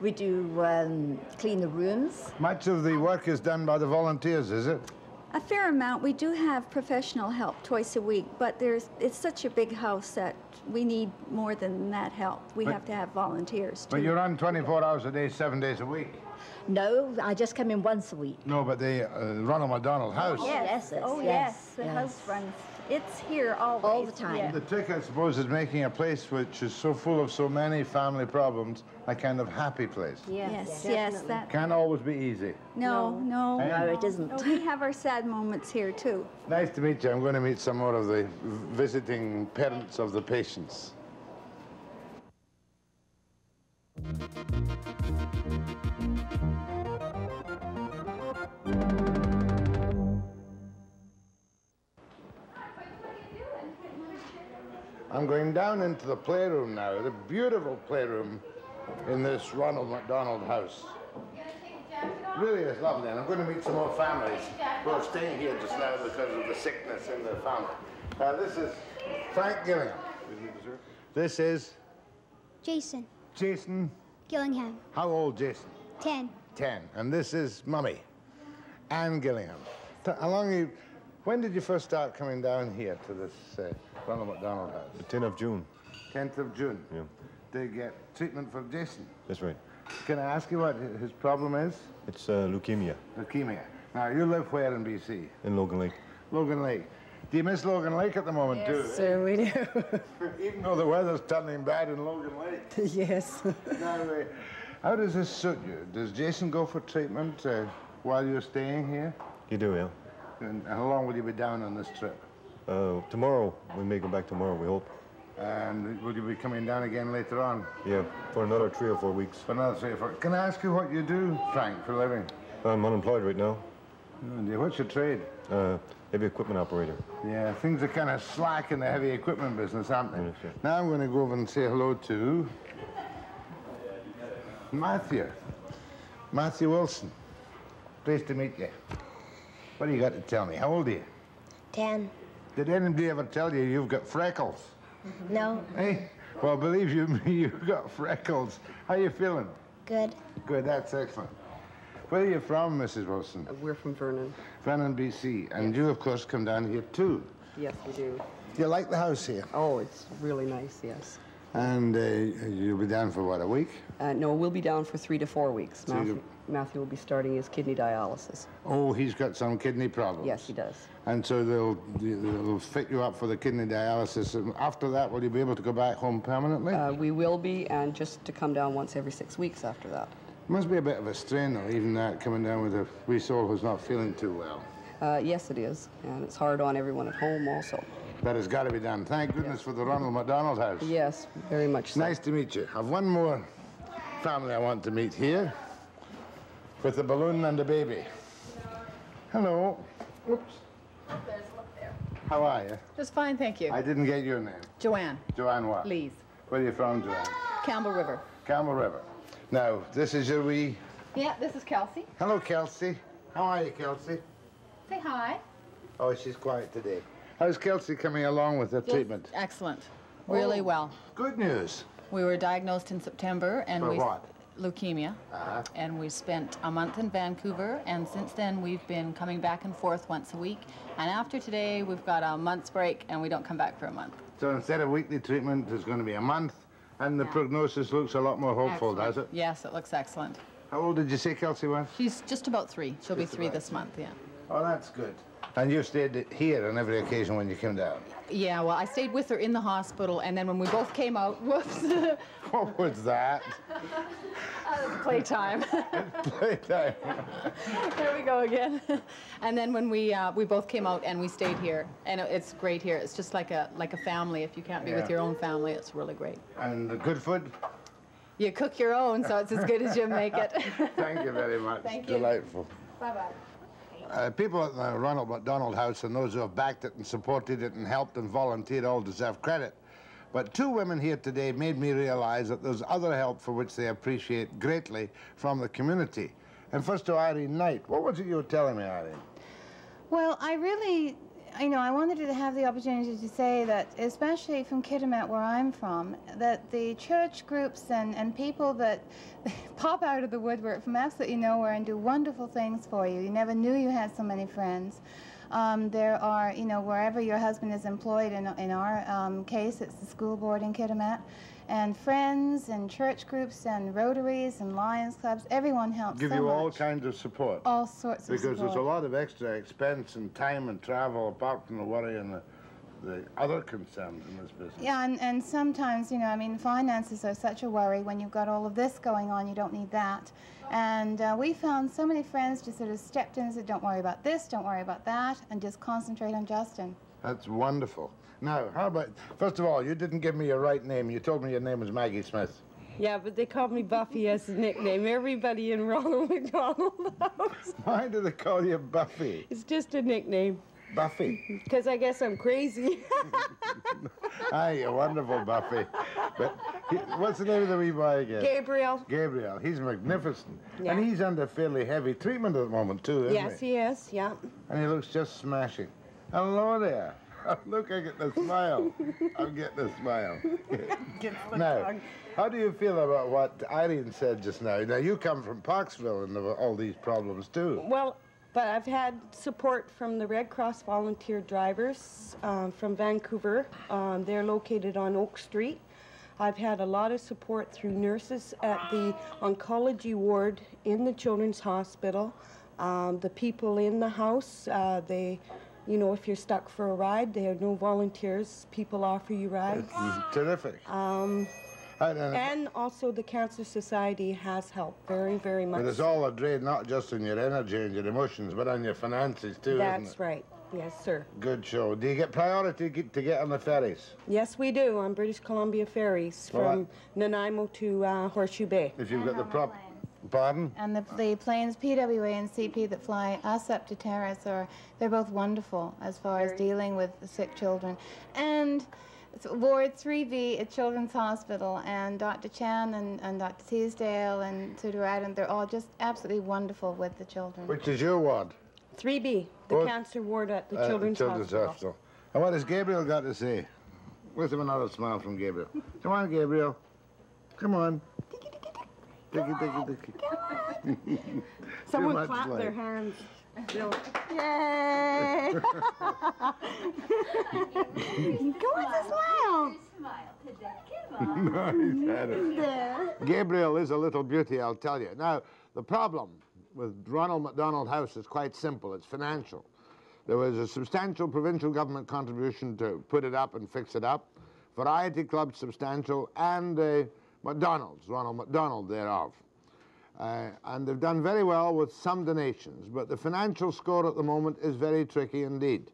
we do um, clean the rooms. Much of the work is done by the volunteers, is it? A fair amount. We do have professional help twice a week, but there's it's such a big house that we need more than that help. We but, have to have volunteers, too. But you run twenty-four hours a day, seven days a week? No, I just come in once a week. No, but the uh, Ronald McDonald House. Oh, yes, yes. Oh, yes. yes. The yes. house runs. It's here always. All the time. Yeah. The trick, I suppose, is making a place which is so full of so many family problems a kind of happy place. Yes, yes. yes that can't always be easy. No, no. No, no it isn't. No, we have our sad moments here, too. Nice to meet you. I'm going to meet some more of the visiting parents of the patients. I'm going down into the playroom now, the beautiful playroom in this Ronald McDonald House. Really is lovely, and I'm going to meet some more families who are staying here just now because of the sickness in their family. Uh, this is Frank Gillingham. This is? Jason. Jason? Gillingham. How old, Jason? Ten. Ten. And this is Mummy, Anne Gillingham. T how long you... When did you first start coming down here to this uh, Ronald McDonald House? The tenth of June. tenth of June? Yeah. They get treatment for Jason? That's right. Can I ask you what his problem is? It's uh, leukemia. Leukemia. Now, you live where in B C? In Logan Lake. Logan Lake. Do you miss Logan Lake at the moment, yes, too? Yes, sir, we do. Even though the weather's turning bad in Logan Lake? Yes. Now, uh, how does this suit you? Does Jason go for treatment uh, while you're staying here? You do, yeah. And how long will you be down on this trip? Uh, tomorrow. We may go back tomorrow, we hope. And will you be coming down again later on? Yeah, for another three or four weeks. For another three or four. Can I ask you what you do, Frank, for a living? I'm unemployed right now. What's your trade? Uh, heavy equipment operator. Yeah, things are kind of slack in the heavy equipment business, aren't they? Yes, sir. Now I'm going to go over and say hello to... Matthew. Matthew Wilson. Pleased to meet you. What do you got to tell me? How old are you? Ten. Did anybody ever tell you you've got freckles? No. Hey, well, believe you me, you've got freckles. How you feeling? Good. Good, that's excellent. Where are you from, Missus Wilson? We're from Vernon. Vernon, B C. And yes. you, of course, come down here, too. Yes, we do. Do you like the house here? Oh, it's really nice, yes. And uh, you'll be down for, what, a week? Uh, no, we'll be down for three to four weeks. Matthew, to... Matthew will be starting his kidney dialysis. Oh, he's got some kidney problems? Yes, he does. And so they'll, they'll fit you up for the kidney dialysis. And after that, will you be able to go back home permanently? Uh, we will be, and just to come down once every six weeks after that. It must be a bit of a strain, though, even that, coming down with a wee soul who's not feeling too well. Uh, yes, it is, and it's hard on everyone at home also. That has got to be done. Thank goodness yes. for the Ronald McDonald House. Yes, very much so. Nice to meet you. I've one more family I want to meet here, with a balloon and a baby. Hello. Hello. Oops. Up there, look there. How are you? Just fine, thank you. I didn't get your name. Joanne. Joanne what? Lees. Where are you from, Joanne? Campbell River. Campbell River. Now, this is your wee... Yeah, this is Kelsey. Hello, Kelsey. How are you, Kelsey? Say hi. Oh, she's quiet today. How's Kelsey coming along with her yes. treatment? Excellent. Really oh, well. Good news. We were diagnosed in September and For we what? leukemia. Uh-huh. And we spent a month in Vancouver, and since then we've been coming back and forth once a week. And after today we've got a month's break and we don't come back for a month. So instead of weekly treatment there's going to be a month, and the yeah. prognosis looks a lot more hopeful, excellent. does it? Yes, it looks excellent. How old did you say Kelsey was? She's just about three. She'll just be three this month, yeah. Oh, that's good. And you stayed here on every occasion when you came down? Yeah, well, I stayed with her in the hospital, and then when we both came out, whoops. What was that? Uh, playtime. Playtime. There we go again. And then when we uh, we both came out and we stayed here, and it's great here. It's just like a like a family. If you can't be yeah. with your own family, it's really great. And the good food? You cook your own, so it's as good as you make it. Thank you very much. Thank you. Delightful. Bye-bye. Uh, people at the Ronald McDonald House and those who have backed it and supported it and helped and volunteered all deserve credit. But two women here today made me realize that there's other help for which they appreciate greatly from the community. And first to Irene Knight. What was it you were telling me, Irene? Well, I really, you know, I wanted to have the opportunity to say that, especially from Kitimat, where I'm from, that the church groups and, and people that pop out of the woodwork from absolutely nowhere and do wonderful things for you. You never knew you had so many friends. Um, there are, you know, wherever your husband is employed, in, in our um, case, it's the school board in Kitimat, and friends and church groups and rotaries and Lions clubs, everyone helps Give so you much. all kinds of support. All sorts of support. Because there's a lot of extra expense and time and travel apart from the worry and the, the other concerns in this business. Yeah, and, and sometimes, you know, I mean, finances are such a worry. When you've got all of this going on, you don't need that. And uh, we found so many friends just sort of stepped in and said, don't worry about this, don't worry about that, and just concentrate on Justin. That's wonderful. Now, how about, first of all, you didn't give me your right name. You told me your name was Maggie Smith. Yeah, but they called me Buffy as a nickname. Everybody in Ronald McDonald House. Why do they call you Buffy? It's just a nickname. Buffy? Because I guess I'm crazy. Hi, you're wonderful, Buffy. But he, what's the name of the wee boy again? Gabriel. Gabriel. He's magnificent. Yeah. And he's under fairly heavy treatment at the moment, too, isn't yes, he? Yes, he is, yeah. And he looks just smashing. Hello there. I'm looking at the smile. I'm getting a smile. Now, how do you feel about what Irene said just now? Now, you come from Parksville and there were all these problems, too. Well, but I've had support from the Red Cross volunteer drivers um, from Vancouver. Um, they're located on Oak Street. I've had a lot of support through nurses at the oncology ward in the Children's Hospital. Um, the people in the house, uh, they... You know, if you're stuck for a ride, there are no volunteers. People offer you rides. That's terrific. Um, and also the Cancer Society has helped very, very much. But it's all a drain, not just on your energy and your emotions, but on your finances, too, That's isn't it? right. Yes, sir. Good show. Do you get priority to get on the ferries? Yes, we do, on British Columbia ferries from what? Nanaimo to uh, Horseshoe Bay. If you've got the prop... Pardon? And the, the planes P W A and C P that fly us up to Terrace are, they're both wonderful as far as dealing with sick children. And Ward three B at Children's Hospital and Doctor Chan and, and Doctor Teasdale and Sudarad, they're all just absolutely wonderful with the children. Which is your ward? three B, the what? cancer ward at the uh, Children's, Children's Hospital. Hospital. And what has Gabriel got to say? With him another smile from Gabriel. Come on, Gabriel. Come on. Diggy, diggy, diggy. Someone clap light. their hands. They'll... Yay! Go with a smile. Smile today. No, he's had it. Yeah. Gabriel is a little beauty, I'll tell you. Now, the problem with Ronald McDonald House is quite simple. It's financial. There was a substantial provincial government contribution to put it up and fix it up. Variety Club, substantial, and uh, McDonald's, Ronald McDonald thereof. Uh, and they've done very well with some donations, but the financial score at the moment is very tricky indeed.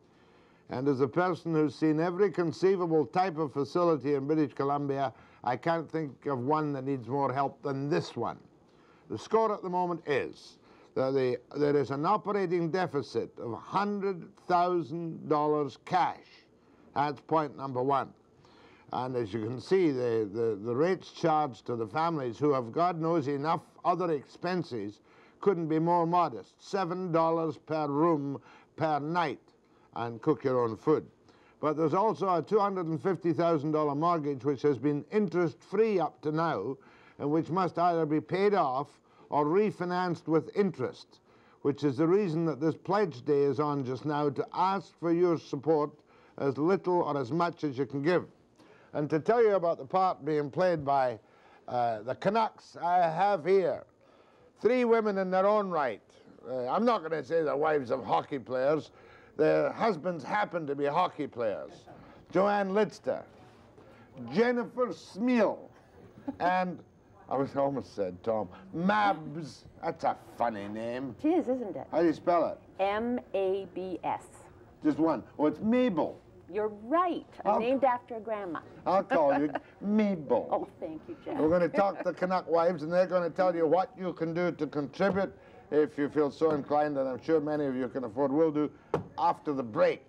And as a person who's seen every conceivable type of facility in British Columbia, I can't think of one that needs more help than this one. The score at the moment is that the, there is an operating deficit of one hundred thousand dollars cash. That's point number one. And as you can see, the, the, the rates charged to the families who have, God knows, enough other expenses couldn't be more modest. seven dollars per room per night, and cook your own food. But there's also a two hundred fifty thousand dollar mortgage which has been interest-free up to now, and which must either be paid off or refinanced with interest, which is the reason that this pledge day is on just now, to ask for your support, as little or as much as you can give. And to tell you about the part being played by uh, the Canucks, I have here three women in their own right. Uh, I'm not going to say they're wives of hockey players. Their husbands happen to be hockey players. Joanne Lidster, Jennifer Smyl, and I was almost said Tom, Mabs. That's a funny name. It is, isn't it? How do you spell it? M A B S. Just one. Oh, it's Mabel. You're right. I'm I'll, named after a grandma. I'll call you Mabel. Oh, thank you, Jeff. We're going to talk to Canuck wives, and they're going to tell you what you can do to contribute if you feel so inclined, and I'm sure many of you can afford will do, after the break.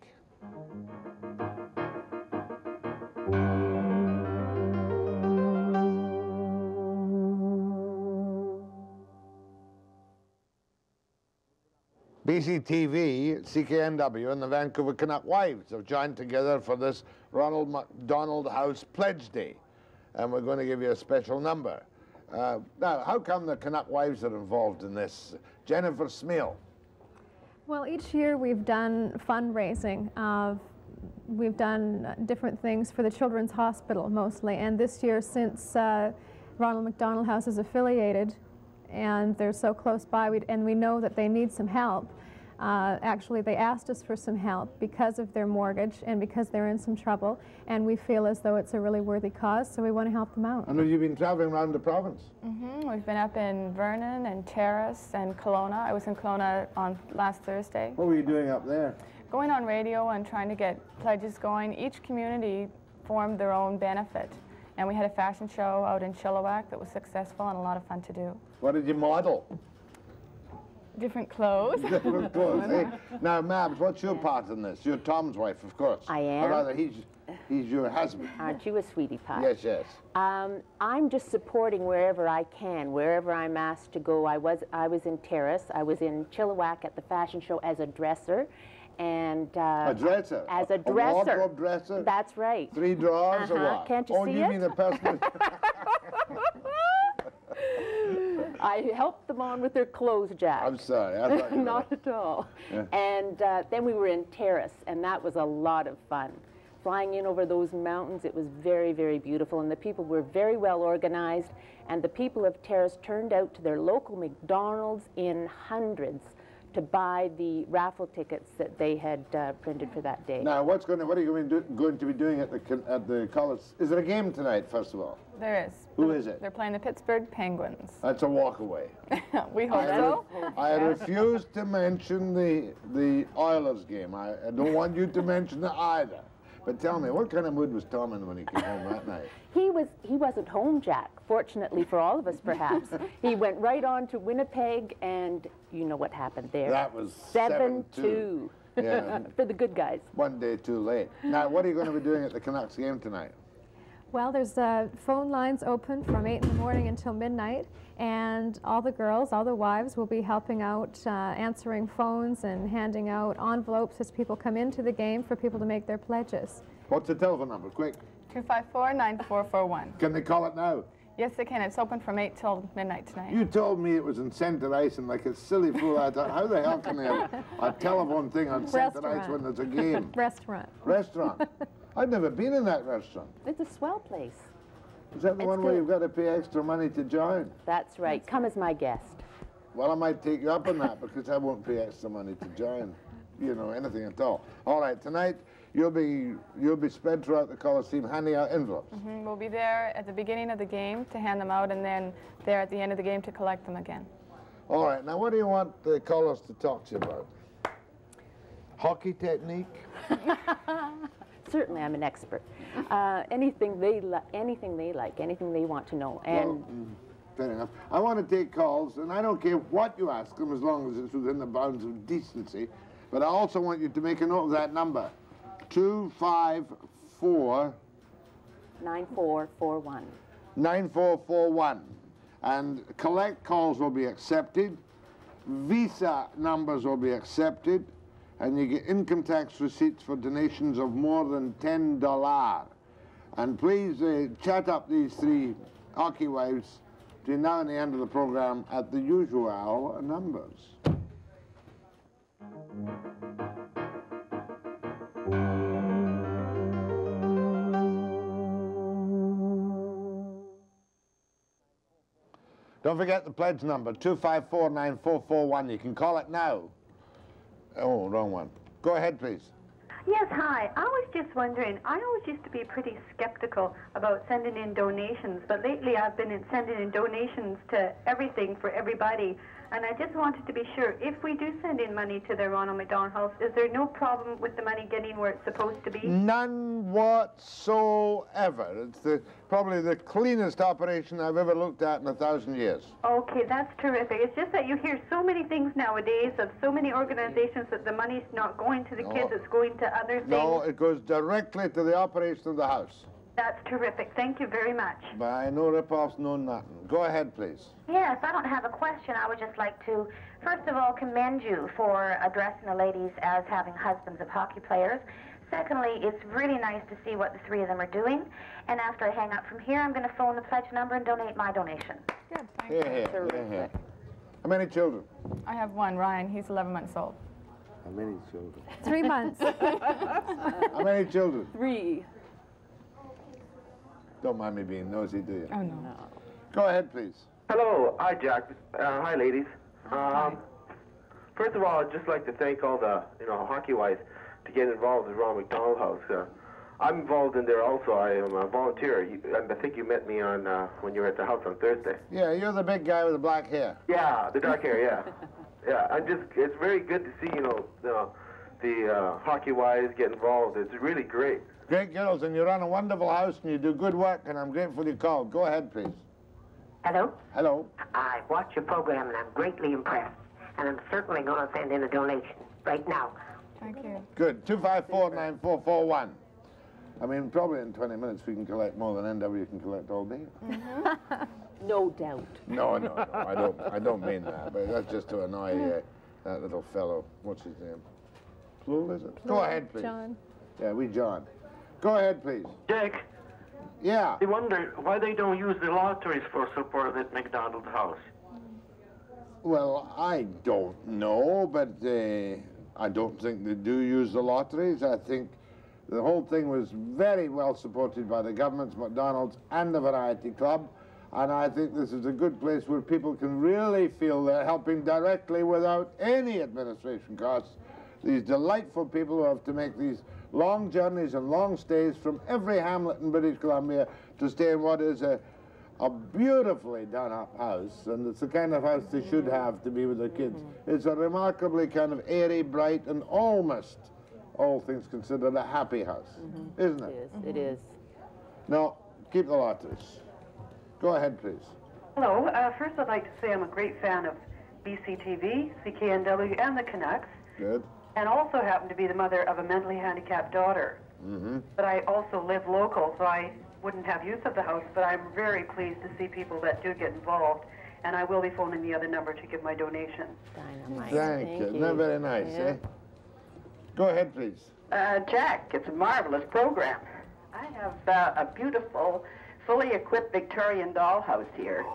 B C T V, C K N W, and the Vancouver Canuck Wives have joined together for this Ronald McDonald House Pledge Day, and we're going to give you a special number. Uh, now, how come the Canuck Wives are involved in this? Jennifer Smyl. Well, each year we've done fundraising. Uh, we've done different things for the Children's Hospital mostly, and this year, since uh, Ronald McDonald House is affiliated and they're so close by, we, and we know that they need some help. Uh, actually, they asked us for some help because of their mortgage and because they're in some trouble, and we feel as though it's a really worthy cause, so we want to help them out. And have you been traveling around the province? Mm-hmm. We've been up in Vernon and Terrace and Kelowna. I was in Kelowna on last Thursday. What were you doing up there? Going on radio and trying to get pledges going. Each community formed their own benefit, and we had a fashion show out in Chilliwack that was successful and a lot of fun to do. What did you model? Different clothes. Different clothes. Hey. Now, Mabs, what's your yeah. part in this? You're Tom's wife, of course. I am. Or rather, he's, he's your husband. Aren't you a sweetie pie? Yes, yes. Um, I'm just supporting wherever I can, wherever I'm asked to go. I was, I was in Terrace. I was in Chilliwack at the fashion show as a dresser. And, uh, a dresser? As a dresser. A wardrobe dresser? That's right. Three drawers uh-huh. or what? Can't you oh, see you it? Mean the person... I helped them on with their clothes, Jack. I'm sorry. I thought you were Not at all. Yeah. And uh, then we were in Terrace, and that was a lot of fun. Flying in over those mountains, it was very, very beautiful, and the people were very well organized, and the people of Terrace turned out to their local McDonald's in hundreds to buy the raffle tickets that they had uh, printed for that day. Now, what's going to, what are you going to, do, going to be doing at the at the college? Is there a game tonight, first of all? There is. Who the, is it? They're playing the Pittsburgh Penguins. That's a walkaway. We hope I so. Re I refuse to mention the the Oilers game. I, I don't want you to mention it either. But tell me, what kind of mood was Tom in when he came home that night? He was, he wasn't home, Jack, fortunately for all of us, perhaps. He went right on to Winnipeg, and you know what happened there. That was seven two. Yeah. For the good guys. One day too late. Now, what are you going to be doing at the Canucks game tonight? Well, there's uh, phone lines open from eight in the morning until midnight, and all the girls, all the wives, will be helping out, uh, answering phones and handing out envelopes as people come into the game for people to make their pledges. What's the telephone number, quick? two five four, nine four four one. Can they call it now? Yes, they can. It's open from eight till midnight tonight. You told me it was on Centre Ice, and like a silly fool, I thought, how the hell can they have a telephone thing on Centre Ice when there's a game? Restaurant. Restaurant. I've never been in that restaurant. It's a swell place. Is that the it's one where you've got to pay extra money to join? That's right. Come as my guest. Well, I might take you up on that because I won't pay extra money to join, you know, anything at all. All right, tonight you'll be you'll be spread throughout the Coliseum handing out envelopes. Mm-hmm. We'll be there at the beginning of the game to hand them out, and then there at the end of the game to collect them again. All right. Now, what do you want the callers to talk to you about? Hockey technique? Certainly, I'm an expert. Uh, anything they li anything they like, anything they want to know, and. Well, mm-hmm. Fair enough. I want to take calls, and I don't care what you ask them as long as it's within the bounds of decency, but I also want you to make a note of that number. two five four, nine four four one. nine four four one. And collect calls will be accepted, Visa numbers will be accepted, and you get income tax receipts for donations of more than ten dollars. And please uh, chat up these three hockey wives between now and the end of the program at the usual numbers. Don't forget the pledge number, two five four, nine four four one. You can call it now. Oh, wrong one. Go ahead, please. Yes, hi. I was just wondering, I always used to be pretty skeptical about sending in donations, but lately I've been in sending in donations to everything for everybody, and I just wanted to be sure, if we do send in money to the Ronald McDonald House, is there no problem with the money getting where it's supposed to be? None whatsoever. It's the, probably the cleanest operation I've ever looked at in a thousand years. Okay, that's terrific. It's just that you hear so many things nowadays of so many organizations that the money's not going to the no. kids, it's going to other things. No, it goes directly to the operation of the house. That's terrific. Thank you very much. Bye. No rip-offs, no nothing. Go ahead, please. Yes, I don't have a question. I would just like to, first of all, commend you for addressing the ladies as having husbands of hockey players. Secondly, it's really nice to see what the three of them are doing. And after I hang up from here, I'm going to phone the pledge number and donate my donation. Good. Thank yeah, you. Yeah, yeah. How many children? I have one, Ryan. He's eleven months old. How many children? Three months. How many children? Three. Don't mind me being nosy, do you? Oh, no. no. Go ahead, please. Hello. Hi, Jack. Uh, hi, ladies. Hi. Um, first of all, I'd just like to thank all the, you know, hockey-wise to get involved with Ronald McDonald House. Uh, I'm involved in there also. I am a volunteer. You, I think you met me on uh, when you were at the house on Thursday. Yeah, you're the big guy with the black hair. Yeah, the dark hair, yeah. Yeah, I'm just, it's very good to see, you know, uh, the uh, hockey-wise get involved. It's really great. Great girls, and you run a wonderful house, and you do good work, and I'm grateful you called. Go ahead, please. Hello? Hello. I watch your program, and I'm greatly impressed, and I'm certainly going to send in a donation right now. Thank you. Good. two five four, nine four four one. I mean, probably in twenty minutes we can collect more than N W can collect all day. Mm-hmm. No doubt. No, no, no. I don't, I don't mean that, but that's just to annoy uh, that little fellow. What's his name? Plural, is it? Go ahead, please. John. Yeah, we John. Go ahead, please. Jack. Yeah. I wonder why they don't use the lotteries for support at McDonald House. Well, I don't know, but uh, I don't think they do use the lotteries. I think the whole thing was very well supported by the governments, McDonald's and the Variety Club, and I think this is a good place where people can really feel they're helping directly without any administration costs. These delightful people who have to make these long journeys and long stays from every hamlet in British Columbia to stay in what is a, a beautifully done-up house, and it's the kind of house they should have to be with their kids. Mm-hmm. It's a remarkably kind of airy, bright, and almost, all things considered, a happy house, mm-hmm. isn't it? It is. Mm-hmm. It is. Now, keep the lotteries. Go ahead, please. Hello. Uh, first, I'd like to say I'm a great fan of B C T V, C K N W, and the Canucks. Good. And also happen to be the mother of a mentally handicapped daughter. Mm-hmm. But I also live local, so I wouldn't have use of the house, but I'm very pleased to see people that do get involved, and I will be phoning the other number to give my donation. Dynamite. Thank, Thank you. you. Not very nice, yeah. eh? Go ahead, please. Uh, Jack, it's a marvelous program. I have uh, a beautiful, fully equipped Victorian dollhouse here.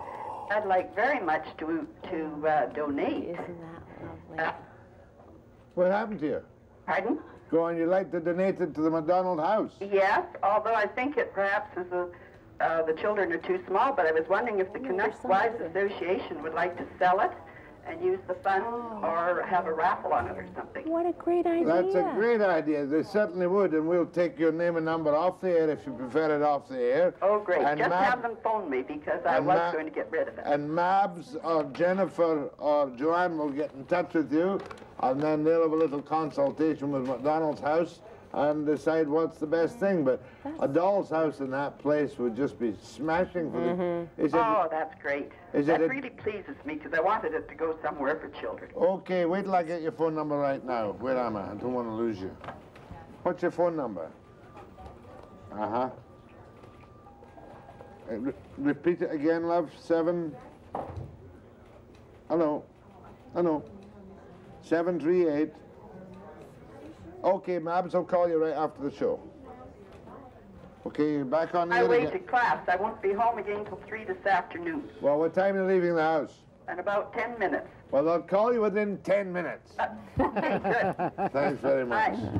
I'd like very much to, to uh, donate. Isn't that lovely? Uh, What happened to you? Pardon? Go on, you like to donate it to the McDonald House. Yes, although I think it perhaps is a uh, the children are too small, but I was wondering if the Canucks Wives Association would like to sell it and use the funds oh. or have a raffle on it or something. What a great idea. That's a great idea. They certainly would, and we'll take your name and number off the air if you prefer it off the air. Oh, great. And just Mab have them phone me because I was Ma going to get rid of it. And Mabs or Jennifer or Joanne will get in touch with you, and then they'll have a little consultation with McDonald's House and decide what's the best thing. But that's a doll's house in that place would just be smashing for mm-hmm. the... Oh, that's great. Is that it really pleases me, because I wanted it to go somewhere for children. Okay, wait till I get your phone number right now. Where am I? I don't want to lose you. What's your phone number? Uh-huh. Re repeat it again, love. Seven... Hello. Hello. Seven, three, eight... Okay, Mabs, I'll call you right after the show. Okay, you're back on the I wait to class. I won't be home again till three this afternoon. Well, what time are you leaving the house? In about ten minutes. Well, they'll call you within ten minutes. Uh, good. Thanks very much. Bye.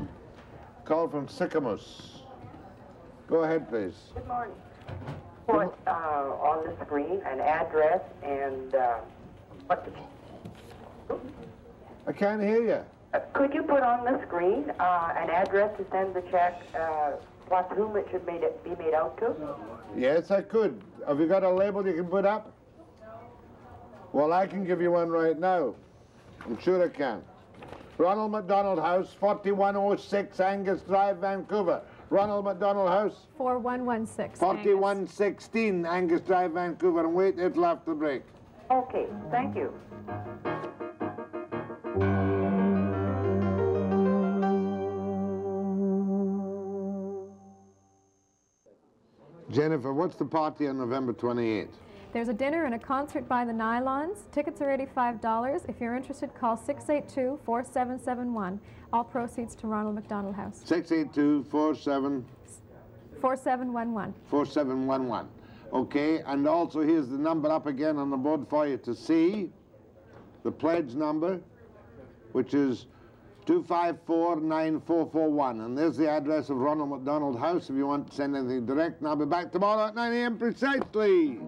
Call from Sycamus. Go ahead, please. Good morning. Put uh, on the screen an address and uh, what the... I can't hear you. Could you put on the screen uh, an address to send the check, uh, plus whom it should made it be made out to? Yes, I could. Have you got a label you can put up? No. Well, I can give you one right now. I'm sure I can. Ronald McDonald House, forty-one oh six Angus Drive, Vancouver. Ronald McDonald House? forty-one sixteen. forty-one sixteen Angus Drive, Vancouver. And wait until after the break. Okay, thank you. Jennifer, what's the party on November twenty-eighth? There's a dinner and a concert by the Nylons. Tickets are eighty-five dollars. If you're interested, call six eight two, four seven seven one. All proceeds to Ronald McDonald House. six eight two, four seven... four seven one one. four seven one one. Okay, and also here's the number up again on the board for you to see. The pledge number, which is two five four, nine four four one, and there's the address of Ronald McDonald House if you want to send anything direct, and I'll be back tomorrow at nine A M precisely.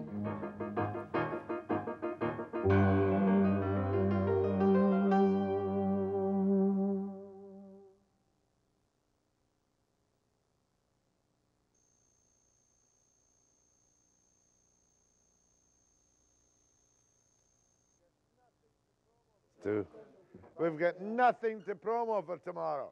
Two. We've got nothing to promo for tomorrow.